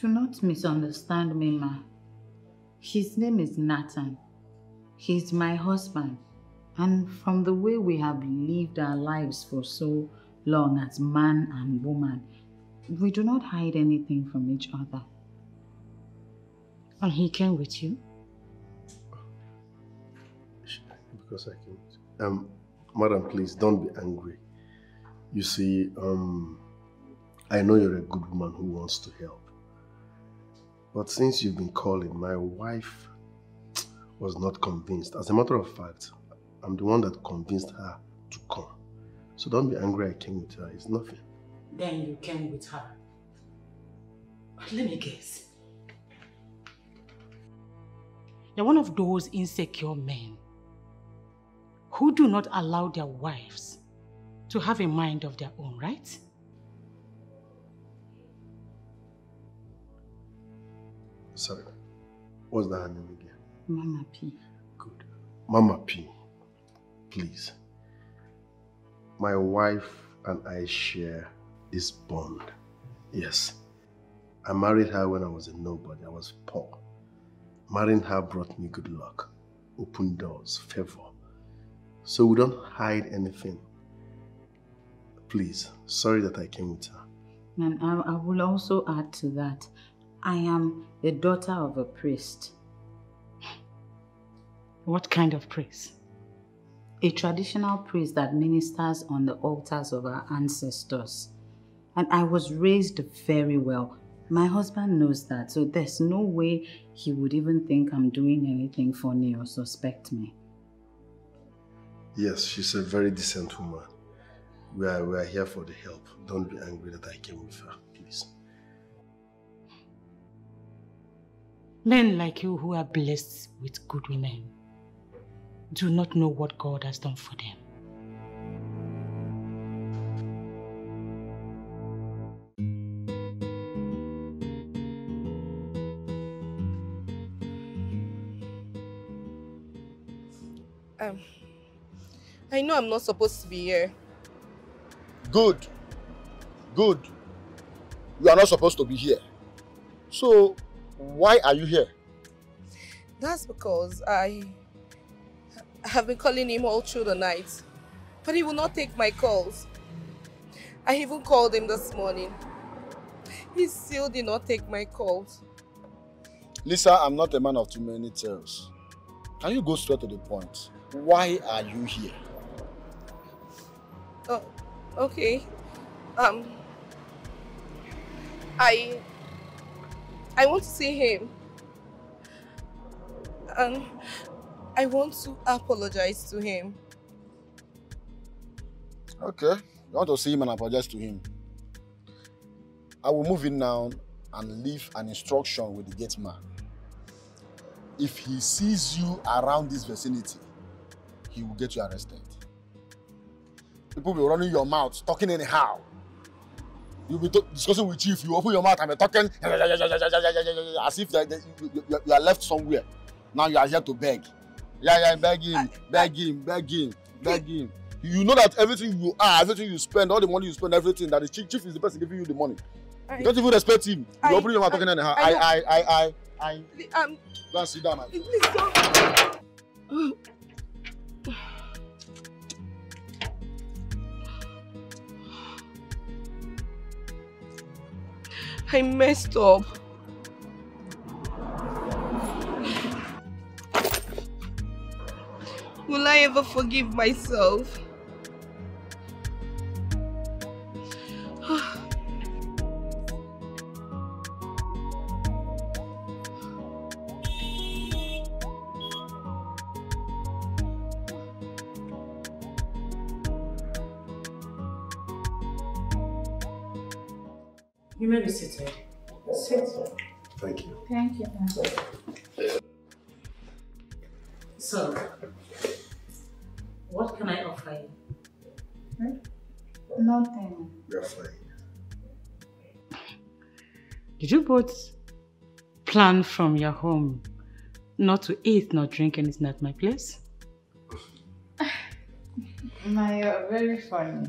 Do not misunderstand me, ma. His name is Nathan. He's my husband. And from the way we have lived our lives for so long as man and woman, we do not hide anything from each other. And he came with you? Because I came with you. Um, Madam, please don't be angry. You see, um, I know you're a good woman who wants to help. But since you've been calling, my wife was not convinced. As a matter of fact, I'm the one that convinced her to come. So don't be angry I came with her. It's nothing. Then you came with her. But let me guess. You're one of those insecure men who do not allow their wives to have a mind of their own, right? Sorry, what's that her name again? Mama P. Good. Mama P, please. My wife and I share this bond. Yes. I married her when I was a nobody. I was poor. Marrying her brought me good luck, open doors, favor. So we don't hide anything. Please, sorry that I came with her. And I, I will also add to that. I am the daughter of a priest. What kind of priest? A traditional priest that ministers on the altars of our ancestors. And I was raised very well. My husband knows that, so there's no way he would even think I'm doing anything funny or suspect me. Yes, she's a very decent woman. We are, we are here for the help. Don't be angry that I came with her, please. Men like you who are blessed with good women do not know what God has done for them. Um, I know I'm not supposed to be here. Good. Good. You are not supposed to be here. So, why are you here? That's because I have been calling him all through the night, but he will not take my calls. I even called him this morning. He still did not take my calls. Lisa, I'm not a man of too many tales. Can you go straight to the point? Why are you here? Oh, okay. Um, I... I want to see him. And I want to apologize to him. Okay. You want to see him and apologize to him. I will move in now and leave an instruction with the gate man. If he sees you around this vicinity, he will get you arrested. People will be running your mouth, talking anyhow. You'll be discussing with chief, you open your mouth and be talking as if they, they, you, you are left somewhere. Now you are here to beg. Yeah, yeah, beg him, beg him, beg him, beg him. You know that everything you are, everything you spend, all the money you spend, everything, that the chief, chief is the person giving you the money. I, you don't even respect him. I, you open your mouth I, talking anyhow. I, I, I, I, I. Um, Go and sit down. I. Please don't. I messed up. Will I ever forgive myself? You may be seated. Sit. Thank you. Thank you. So, what can I offer you? Hmm? Nothing. You're fine. Did you both plan from your home not to eat, not drink, and it's not my place? My, you're very funny.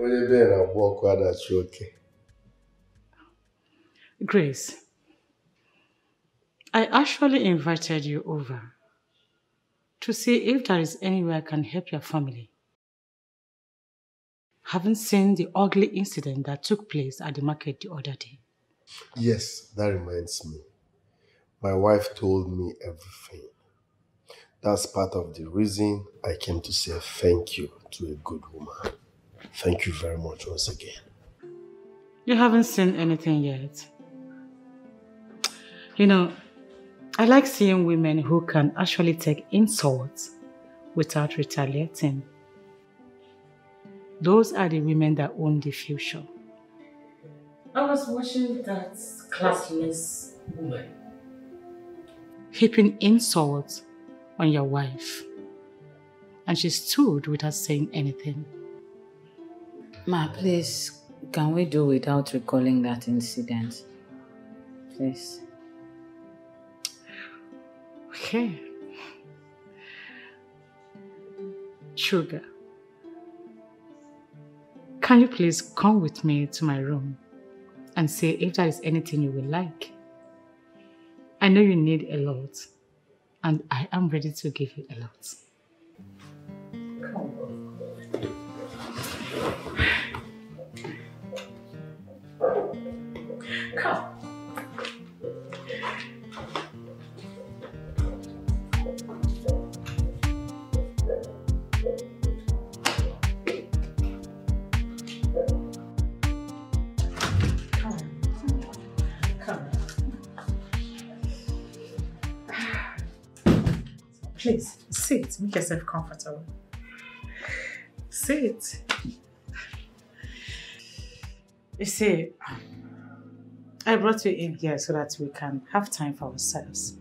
When you're there, I walk out, that's okay. Grace, I actually invited you over to see if there is any way I can help your family. Haven't seen the ugly incident that took place at the market the other day. Yes, that reminds me. My wife told me everything. That's part of the reason I came to say thank you to a good woman. Thank you very much once again. You haven't seen anything yet. You know, I like seeing women who can actually take insults without retaliating. Those are the women that own the future. I was watching that classless woman heaping insults on your wife, and she stood without saying anything. Ma, please, can we do without recalling that incident? Please. Okay. Sugar, can you please come with me to my room and say if there is anything you would like? I know you need a lot, and I am ready to give you a lot. Please, sit. Make yourself comfortable. Sit. You see, I brought you in here so that we can have time for ourselves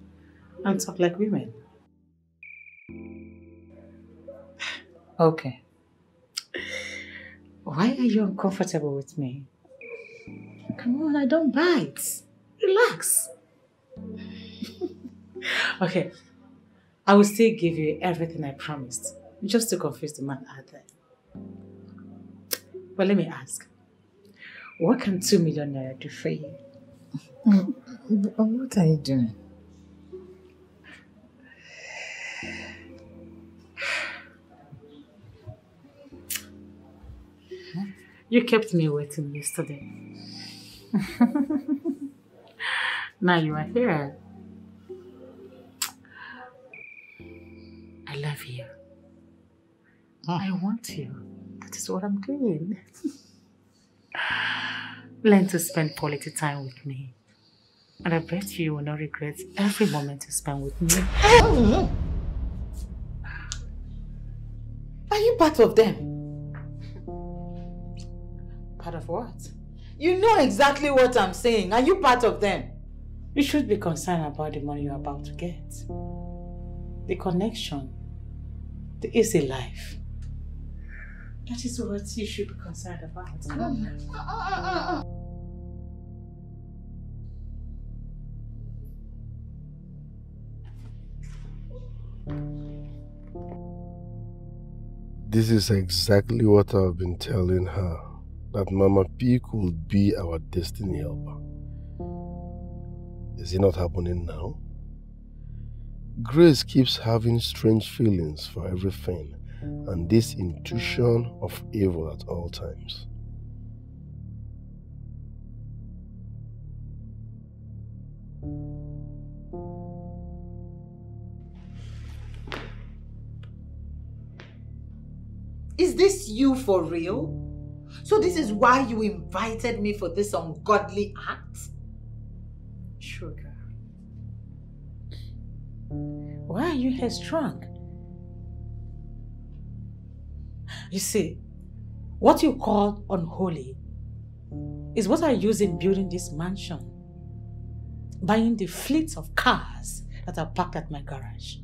and talk like women. Okay. Why are you uncomfortable with me? Come on, I don't bite. Relax. Okay. I will still give you everything I promised, just to confuse the man out there. But let me ask, what can two million naira do for you? What are you doing? You kept me waiting yesterday. Now you are here. I love you. Oh. I want you. That is what I'm doing. Learn to spend quality time with me. And I bet you will not regret every moment you spend with me. Oh. Are you part of them? Part of what? You know exactly what I'm saying. Are you part of them? You should be concerned about the money you're about to get. The connection. The easy life. That is what you should be concerned about. Mm. Uh, uh, uh, uh. This is exactly what I've been telling her, that Mama P could be our destiny helper. Is it not happening now? Grace keeps having strange feelings for everything, and this intuition of evil at all times. Is this you for real? So this is why you invited me for this ungodly act? Sugar. Why are you headstrong? You see, what you call unholy is what I use in building this mansion, buying the fleets of cars that are parked at my garage.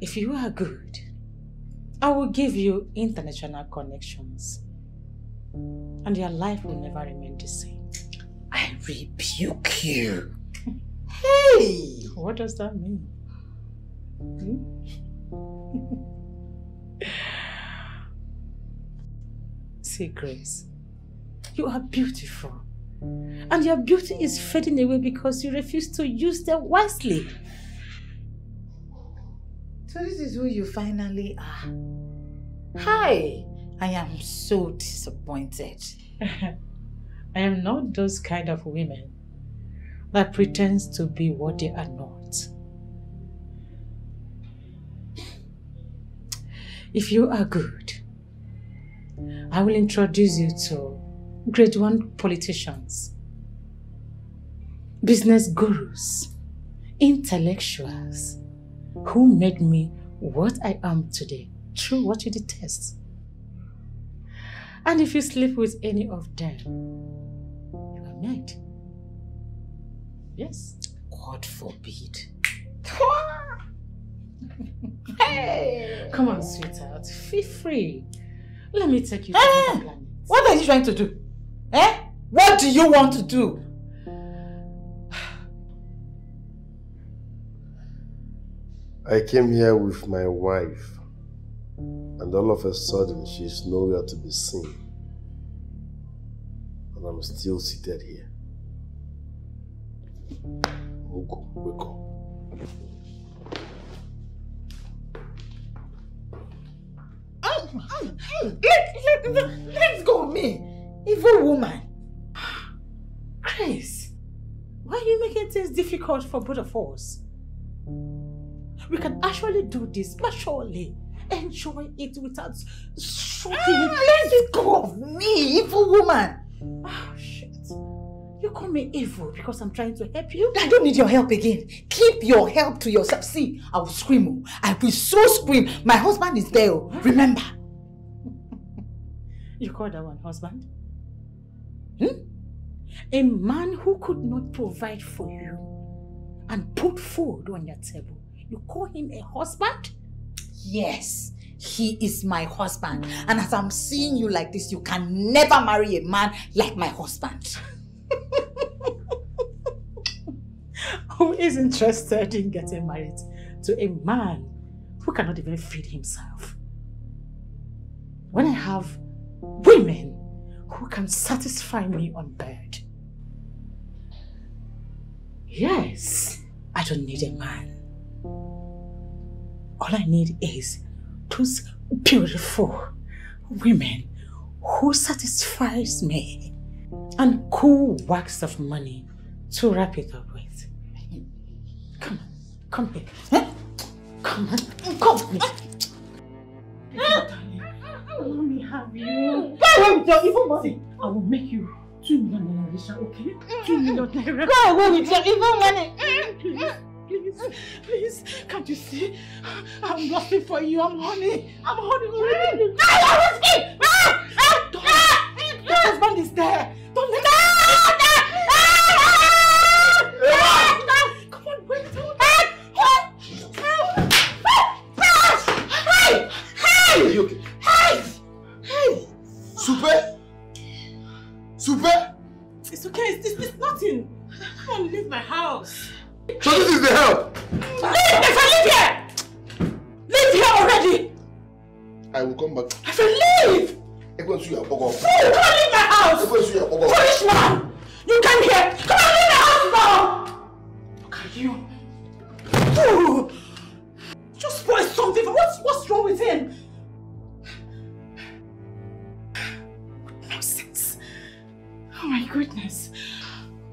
If you are good, I will give you international connections, and your life will never remain the same. I rebuke you. Hey! What does that mean? Hmm? See, Grace, you are beautiful. And your beauty is fading away because you refuse to use them wisely. So this is who you finally are. Hi! I am so disappointed. I am not those kind of women. that pretends to be what they are not. If you are good, I will introduce you to grade one politicians, business gurus, intellectuals who made me what I am today through what you detest. And if you sleep with any of them, you are mad. Yes. God forbid. Hey! Come on, sweetheart. Feel free. Let me take you to hey! the planet. What are you trying to do? Eh? What do you want to do? I came here with my wife, and all of a sudden she's nowhere to be seen. And I'm still seated here. Wake up, wake up. Oh, oh, oh. Let, let, let, let's go, me! Evil woman! Grace, why are you making things difficult for both of us? We can actually do this maturely. Enjoy it without shocking. Ah, let go of me, evil woman! Oh, shit. You call me evil because I'm trying to help you? I don't need your help again. Keep your help to yourself. See, I will scream. I will so scream. My husband is there. Remember. You call that one husband? Hmm? A man who could not provide for you and put food on your table. You call him a husband? Yes, he is my husband. And as I'm seeing you like this, you can never marry a man like my husband. Who is interested in getting married to a man who cannot even feed himself? When I have women who can satisfy me on bed. Yes, I don't need a man. All I need is those beautiful women who satisfies me and cool works of money to wrap it up with. Come on, come here. Huh? Come on, come with me. Let me have you. Go away with your evil money. I will make you two million naira richer, okay? Two million naira. Go away with your evil money. Please. Please, please, can't you see? I'm lusting for you. I'm horny. I'm horny already. Your husband is there. Don't let him. Come on, wait. Hey! Hey! Are you okay? Hey! Hey! Super? Super? It's okay. It's, it's, it's nothing. I want to leave my house. So this is the help! Leave! I said leave here! Leave here already! I will come back. I said leave! I'm going to see your bugger. Fool! Come and leave my house! I'm going to see your bugger. Foolish man! You came here! Come and leave my house now! Look at you! Fool! Just spoil something. What's, what's wrong with him? Nonsense. Oh my goodness.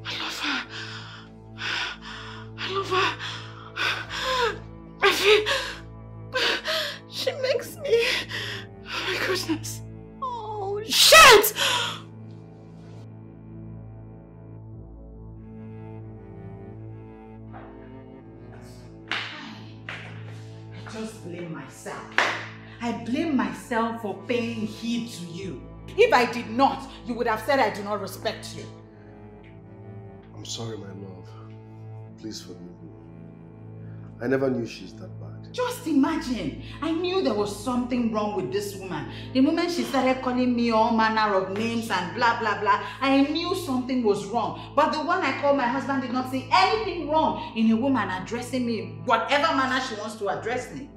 I love her. I love her. I feel she makes me. Oh my goodness. Oh shit! I just blame myself. I blame myself for paying heed to you. If I did not, you would have said I do not respect you. I'm sorry, my love. Please forgive me. I never knew she's that bad. Just imagine. I knew there was something wrong with this woman. The moment she started calling me all manner of names and blah, blah, blah, I knew something was wrong. But the one I called my husband did not see anything wrong in a woman addressing me, whatever manner she wants to address me.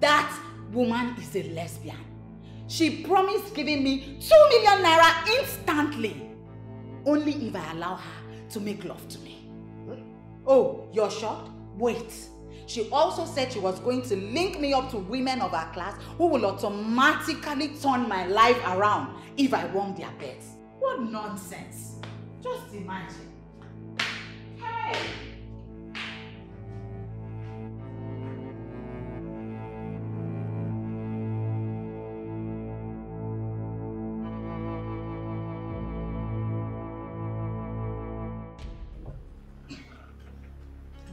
That woman is a lesbian. She promised giving me two million naira instantly. Only if I allow her to make love to me. Oh, you're shocked? Wait. She also said she was going to link me up to women of her class who will automatically turn my life around if I won their bets. What nonsense. Just imagine. Hey!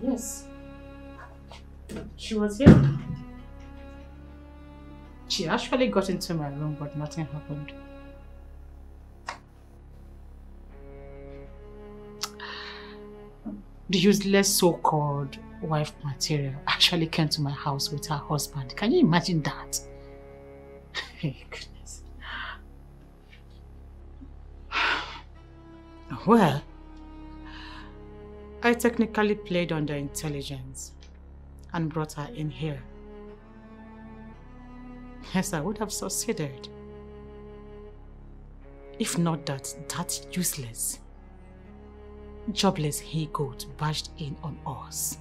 Yes. She was here. She actually got into my room, but nothing happened. The useless so-called wife material actually came to my house with her husband. Can you imagine that? Hey, goodness. Well, I technically played on their intelligence and brought her in here. Yes, I would have succeeded. If not that, that useless, jobless he-goat bashed in on us.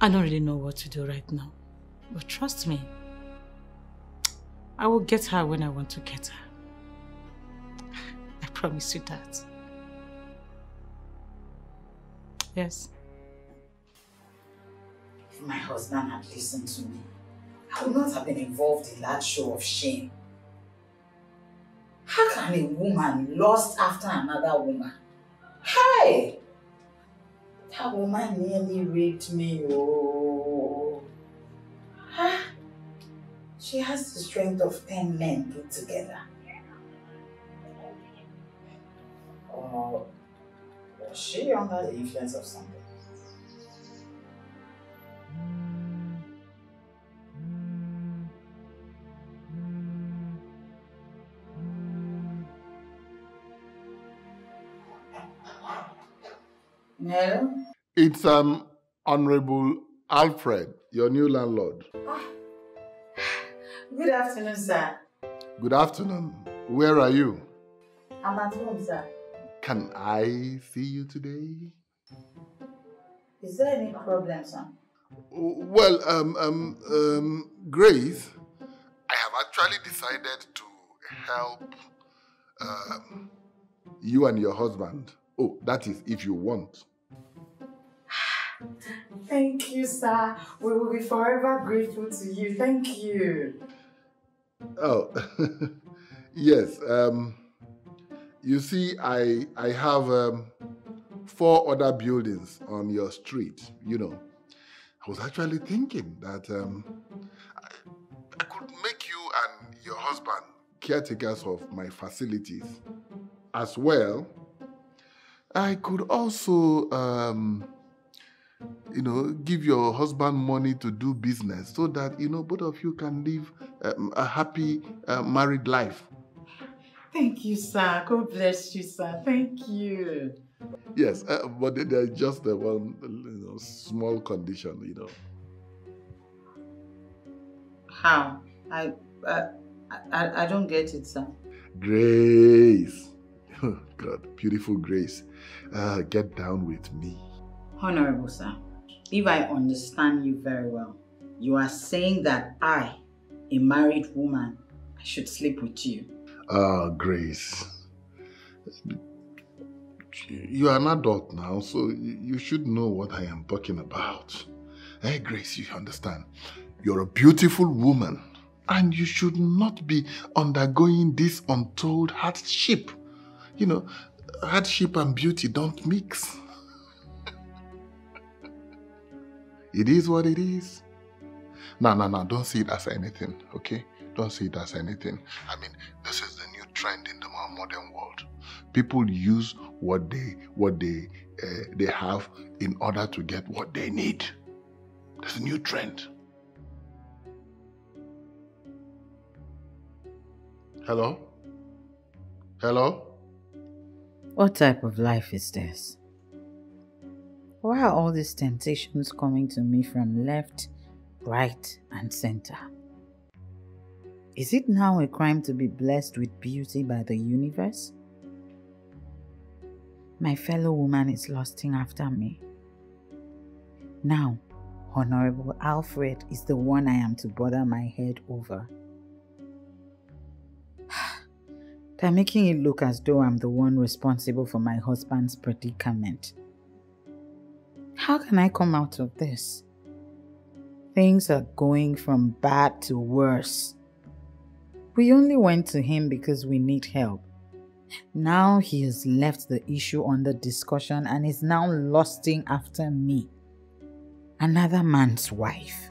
I don't really know what to do right now, but trust me, I will get her when I want to get her. I promise you that. Yes. If my husband had listened to me, I would not have been involved in that show of shame. How can a woman lust after another woman? Hey! That woman nearly raped me, oh. Huh? She has the strength of ten men put together. Or was she under the influence of something? No. It's um Honorable Alfred, your new landlord. Oh. Good afternoon, sir. Good afternoon. Where are you? I'm at home, sir. Can I see you today? Is there any problem, sir? Well, um, um, um, Grace, I have actually decided to help um, you and your husband. Oh, that is if you want. Thank you, sir. We will be forever grateful to you. Thank you. Oh, yes. Um, you see, I, I have um, four other buildings on your street, you know. I was actually thinking that um, I, I could make you and your husband caretakers of my facilities. As well, I could also um, you know, give your husband money to do business so that, you know, both of you can live um, a happy uh, married life. Thank you, sir. God bless you, sir. Thank you. Yes, uh, but there's just uh, one you know, small condition, you know. How? I, uh, I, I don't get it, sir. Grace. Oh, God, beautiful Grace. Uh, get down with me. Honorable sir, if I understand you very well, you are saying that I, a married woman, I should sleep with you. Ah, uh, Grace. You are an adult now, so you should know what I am talking about. Hey, Grace, you understand. You're a beautiful woman, and you should not be undergoing this untold hardship. You know, hardship and beauty don't mix. It is what it is. No, no, no, don't see it as anything, okay? Don't see it as anything. I mean, this is the new trend in the modern world. People use what they what they uh, they have in order to get what they need. There's a new trend. Hello? Hello? What type of life is this? Why are all these temptations coming to me from left, right, and center? Is it now a crime to be blessed with beauty by the universe? My fellow woman is lusting after me. Now, Honorable Alfred is the one I am to bother my head over. They're making it look as though I'm the one responsible for my husband's predicament. How can I come out of this? Things are going from bad to worse. We only went to him because we need help. Now he has left the issue under discussion and is now lusting after me, another man's wife.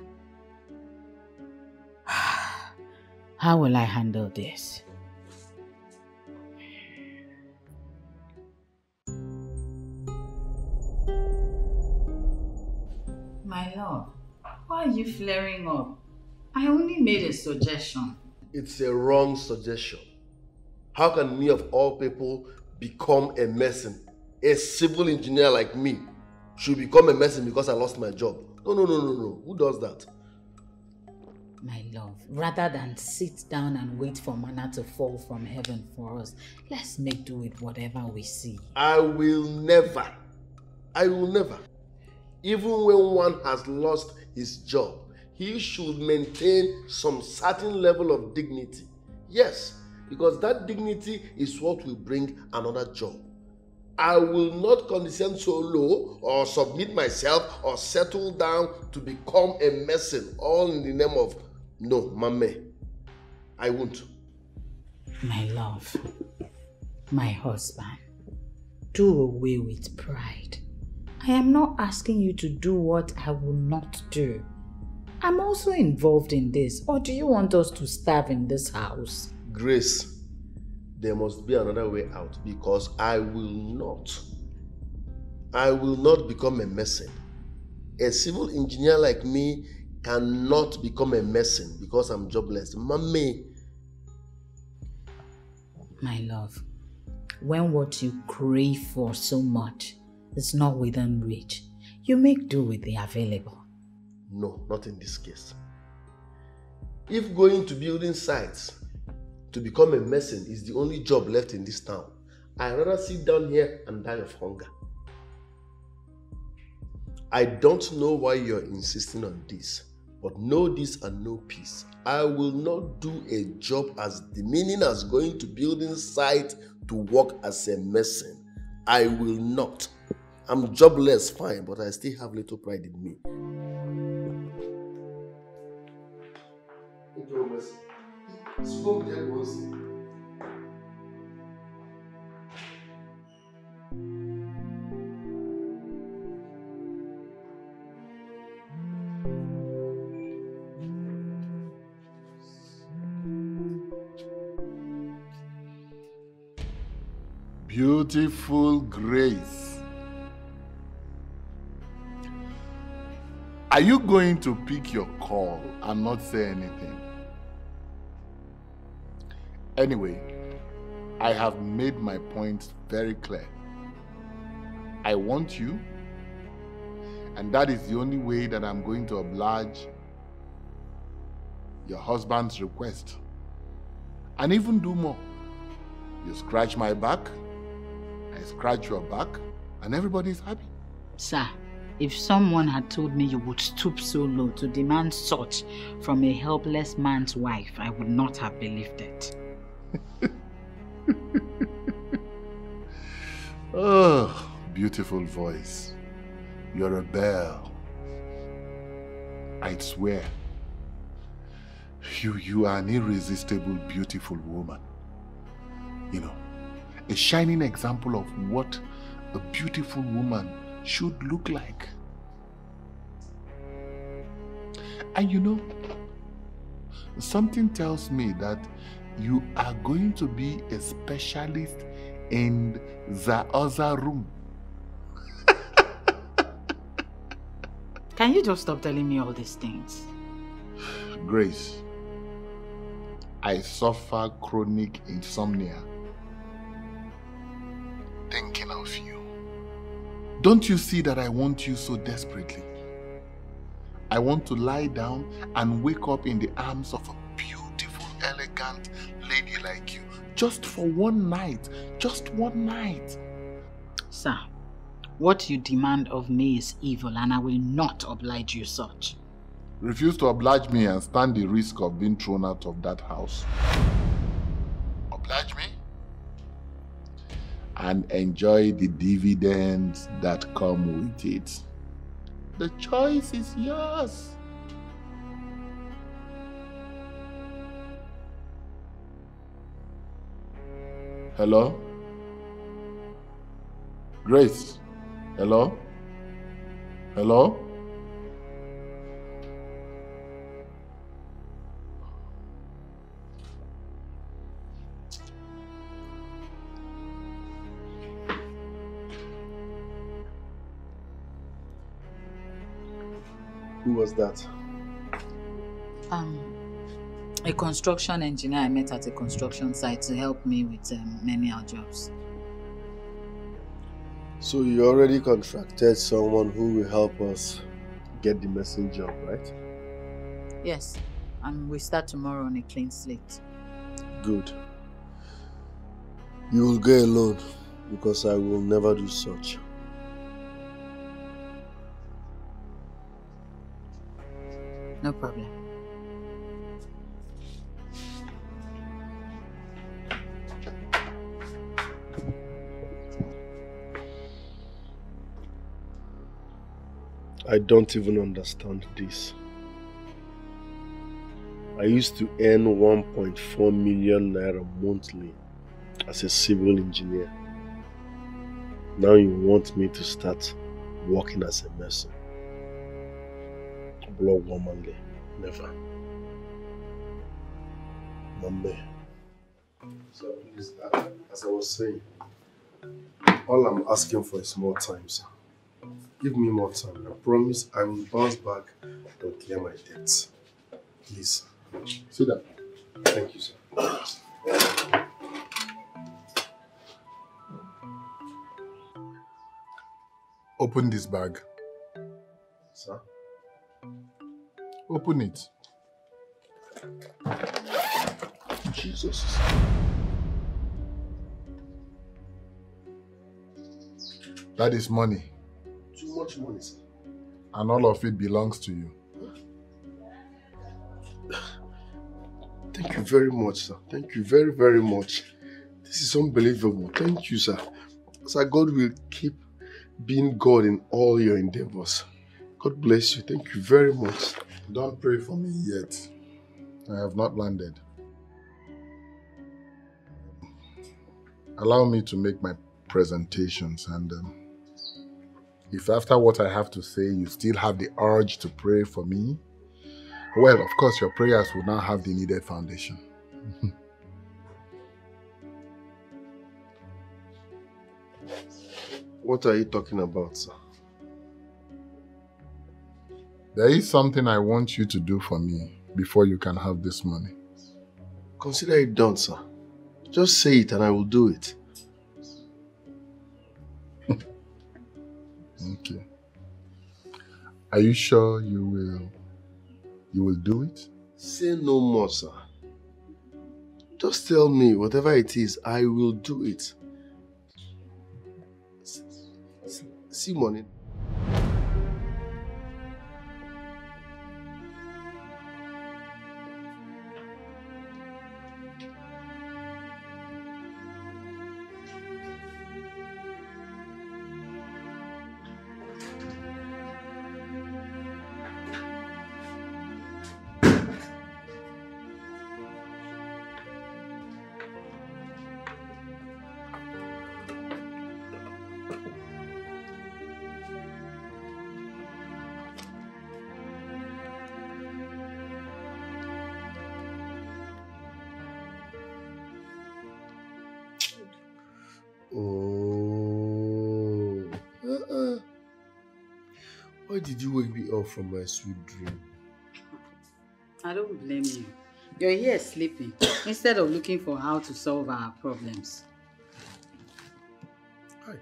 How will I handle this? My love, why are you flaring up? I only made a suggestion. It's a wrong suggestion. How can me of all people become a mason? A civil engineer like me should become a mason because I lost my job. No, no, no, no, no. Who does that? My love, rather than sit down and wait for manna to fall from heaven for us, let's make do with whatever we see. I will never. I will never. Even when one has lost his job, he should maintain some certain level of dignity. Yes. Because that dignity is what will bring another job. I will not condescend so low or submit myself or settle down to become a mason, all in the name of no, mame. I won't. My love, my husband, do away with pride. I am not asking you to do what I will not do. I'm also involved in this, or do you want us to starve in this house? Grace, there must be another way out because I will not. I will not become a mason. A civil engineer like me cannot become a mason because I'm jobless. Mommy. My love, when what you crave for so much is not within reach, you make do with the available. No, not in this case. If going to building sites to become a mason is the only job left in this town, I'd rather sit down here and die of hunger. I don't know why you're insisting on this, but know this and know peace. I will not do a job as demeaning as going to building site to work as a mason. I will not. I'm jobless, fine, but I still have little pride in me. Spoke there was. Beautiful Grace. Are you going to pick your call and not say anything? Anyway, I have made my point very clear. I want you, and that is the only way that I'm going to oblige your husband's request. And even do more. You scratch my back, I scratch your back, and everybody's happy. Sir, if someone had told me you would stoop so low to demand such from a helpless man's wife, I would not have believed it. Oh, beautiful voice. You're a belle. I'd swear. You, you are an irresistible, beautiful woman. You know, a shining example of what a beautiful woman should look like. And you know, something tells me that you are going to be a specialist in the other room. Can you just stop telling me all these things? Grace, I suffer chronic insomnia thinking of you. Don't you see that I want you so desperately? I want to lie down and wake up in the arms of a elegant lady like you, just for one night, just one night. Sir, what you demand of me is evil and I will not oblige you such. Refuse to oblige me and stand the risk of being thrown out of that house. Oblige me? and enjoy the dividends that come with it. The choice is yours. Hello? Grace? Hello? Hello? Who was that? Um, a construction engineer I met at a construction site to help me with um, menial jobs. So you already contracted someone who will help us get the messing job, right? Yes, and we start tomorrow on a clean slate. Good. You will go alone because I will never do such. No problem. I don't even understand this. I used to earn one point four million naira monthly as a civil engineer. Now you want me to start working as a mason. Block womanly, never. Mambe. So please, as I was saying, all I'm asking for is more time, sir. Give me more time. I promise I will bounce back and clear my debts. Please. See that? Thank you, sir. Open this bag. Sir? Open it. Jesus. That is money. Too much money, sir. And all of it belongs to you. Thank you very much, sir. Thank you very, very much. This is unbelievable. Thank you, sir. Sir, God will keep being God in all your endeavors. God bless you. Thank you very much. Don't pray for me yet. I have not landed. Allow me to make my presentations, and um, if after what I have to say you still have the urge to pray for me, well, of course your prayers will now have the needed foundation. What are you talking about, sir? There is something I want you to do for me before you can have this money. Consider it done, sir. Just say it and I will do it. Okay. Are you sure you will, you will do it? Say no more, sir. Just tell me whatever it is, I will do it. See money. Did you wake me up from my sweet dream? I don't blame you. You're here sleeping instead of looking for how to solve our problems. Hi.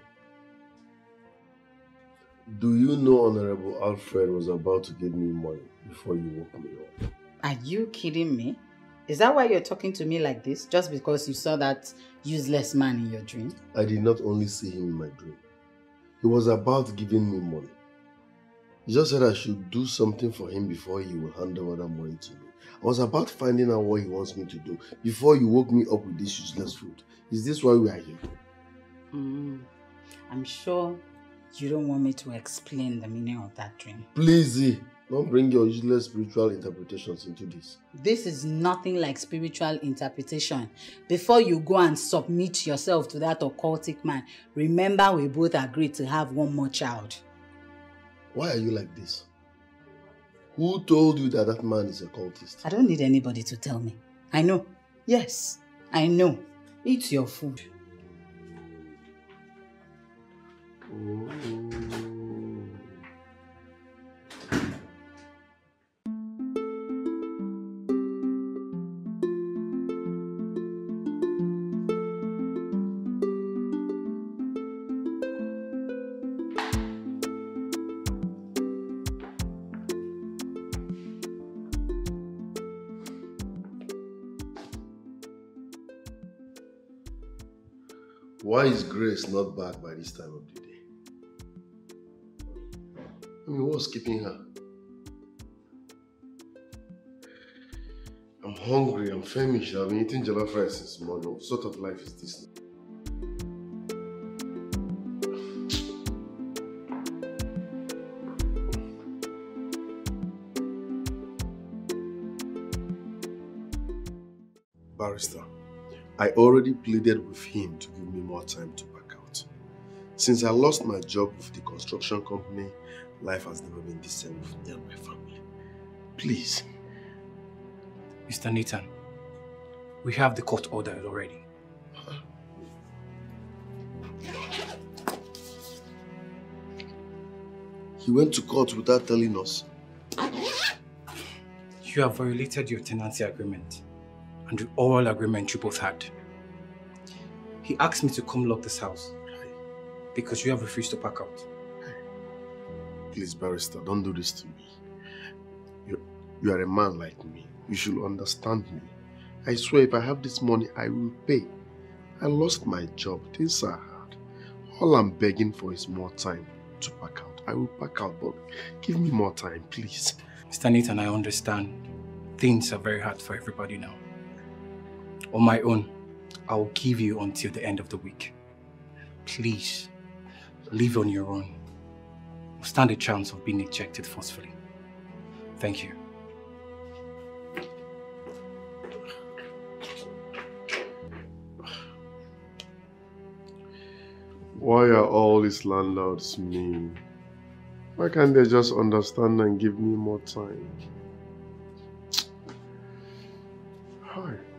Do you know Honorable Alfred was about to give me money before you woke me up? Are you kidding me? Is that why you're talking to me like this? Just because you saw that useless man in your dream? I did not only see him in my dream. He was about giving me money. He just said I should do something for him before he will hand over that money to me. I was about finding out what he wants me to do before you woke me up with this useless food. Is this why we are here? Mm. I'm sure you don't want me to explain the meaning of that dream. Please, don't bring your useless spiritual interpretations into this. This is nothing like spiritual interpretation. Before you go and submit yourself to that occultic man, remember we both agreed to have one more child. Why are you like this? Who told you that that man is a cultist? I don't need anybody to tell me. I know. Yes, I know. Eat your food. Oh. Why is Grace not back by this time of the day? I mean, what's keeping her? I'm hungry, I'm famished, I've been eating jollof rice since morning. What sort of life is this? Barrister, I already pleaded with him to give me more time to back out. Since I lost my job with the construction company, life has never been the same with me and my family. Please. Mister Nathan, we have the court order already. He went to court without telling us. You have violated your tenancy agreement and the oral agreement you both had. He asked me to come lock this house because you have refused to pack out. Please, Barrister, don't do this to me. You, you are a man like me. You should understand me. I swear, if I have this money, I will pay. I lost my job. Things are hard. All I'm begging for is more time to pack out. I will pack out, but give me more time, please. Mister Nathan, I understand. Things are very hard for everybody now. On my own, I will give you until the end of the week. Please, live on your own. Stand a chance of being ejected forcefully. Thank you. Why are all these landlords mean? Why can't they just understand and give me more time? Hi.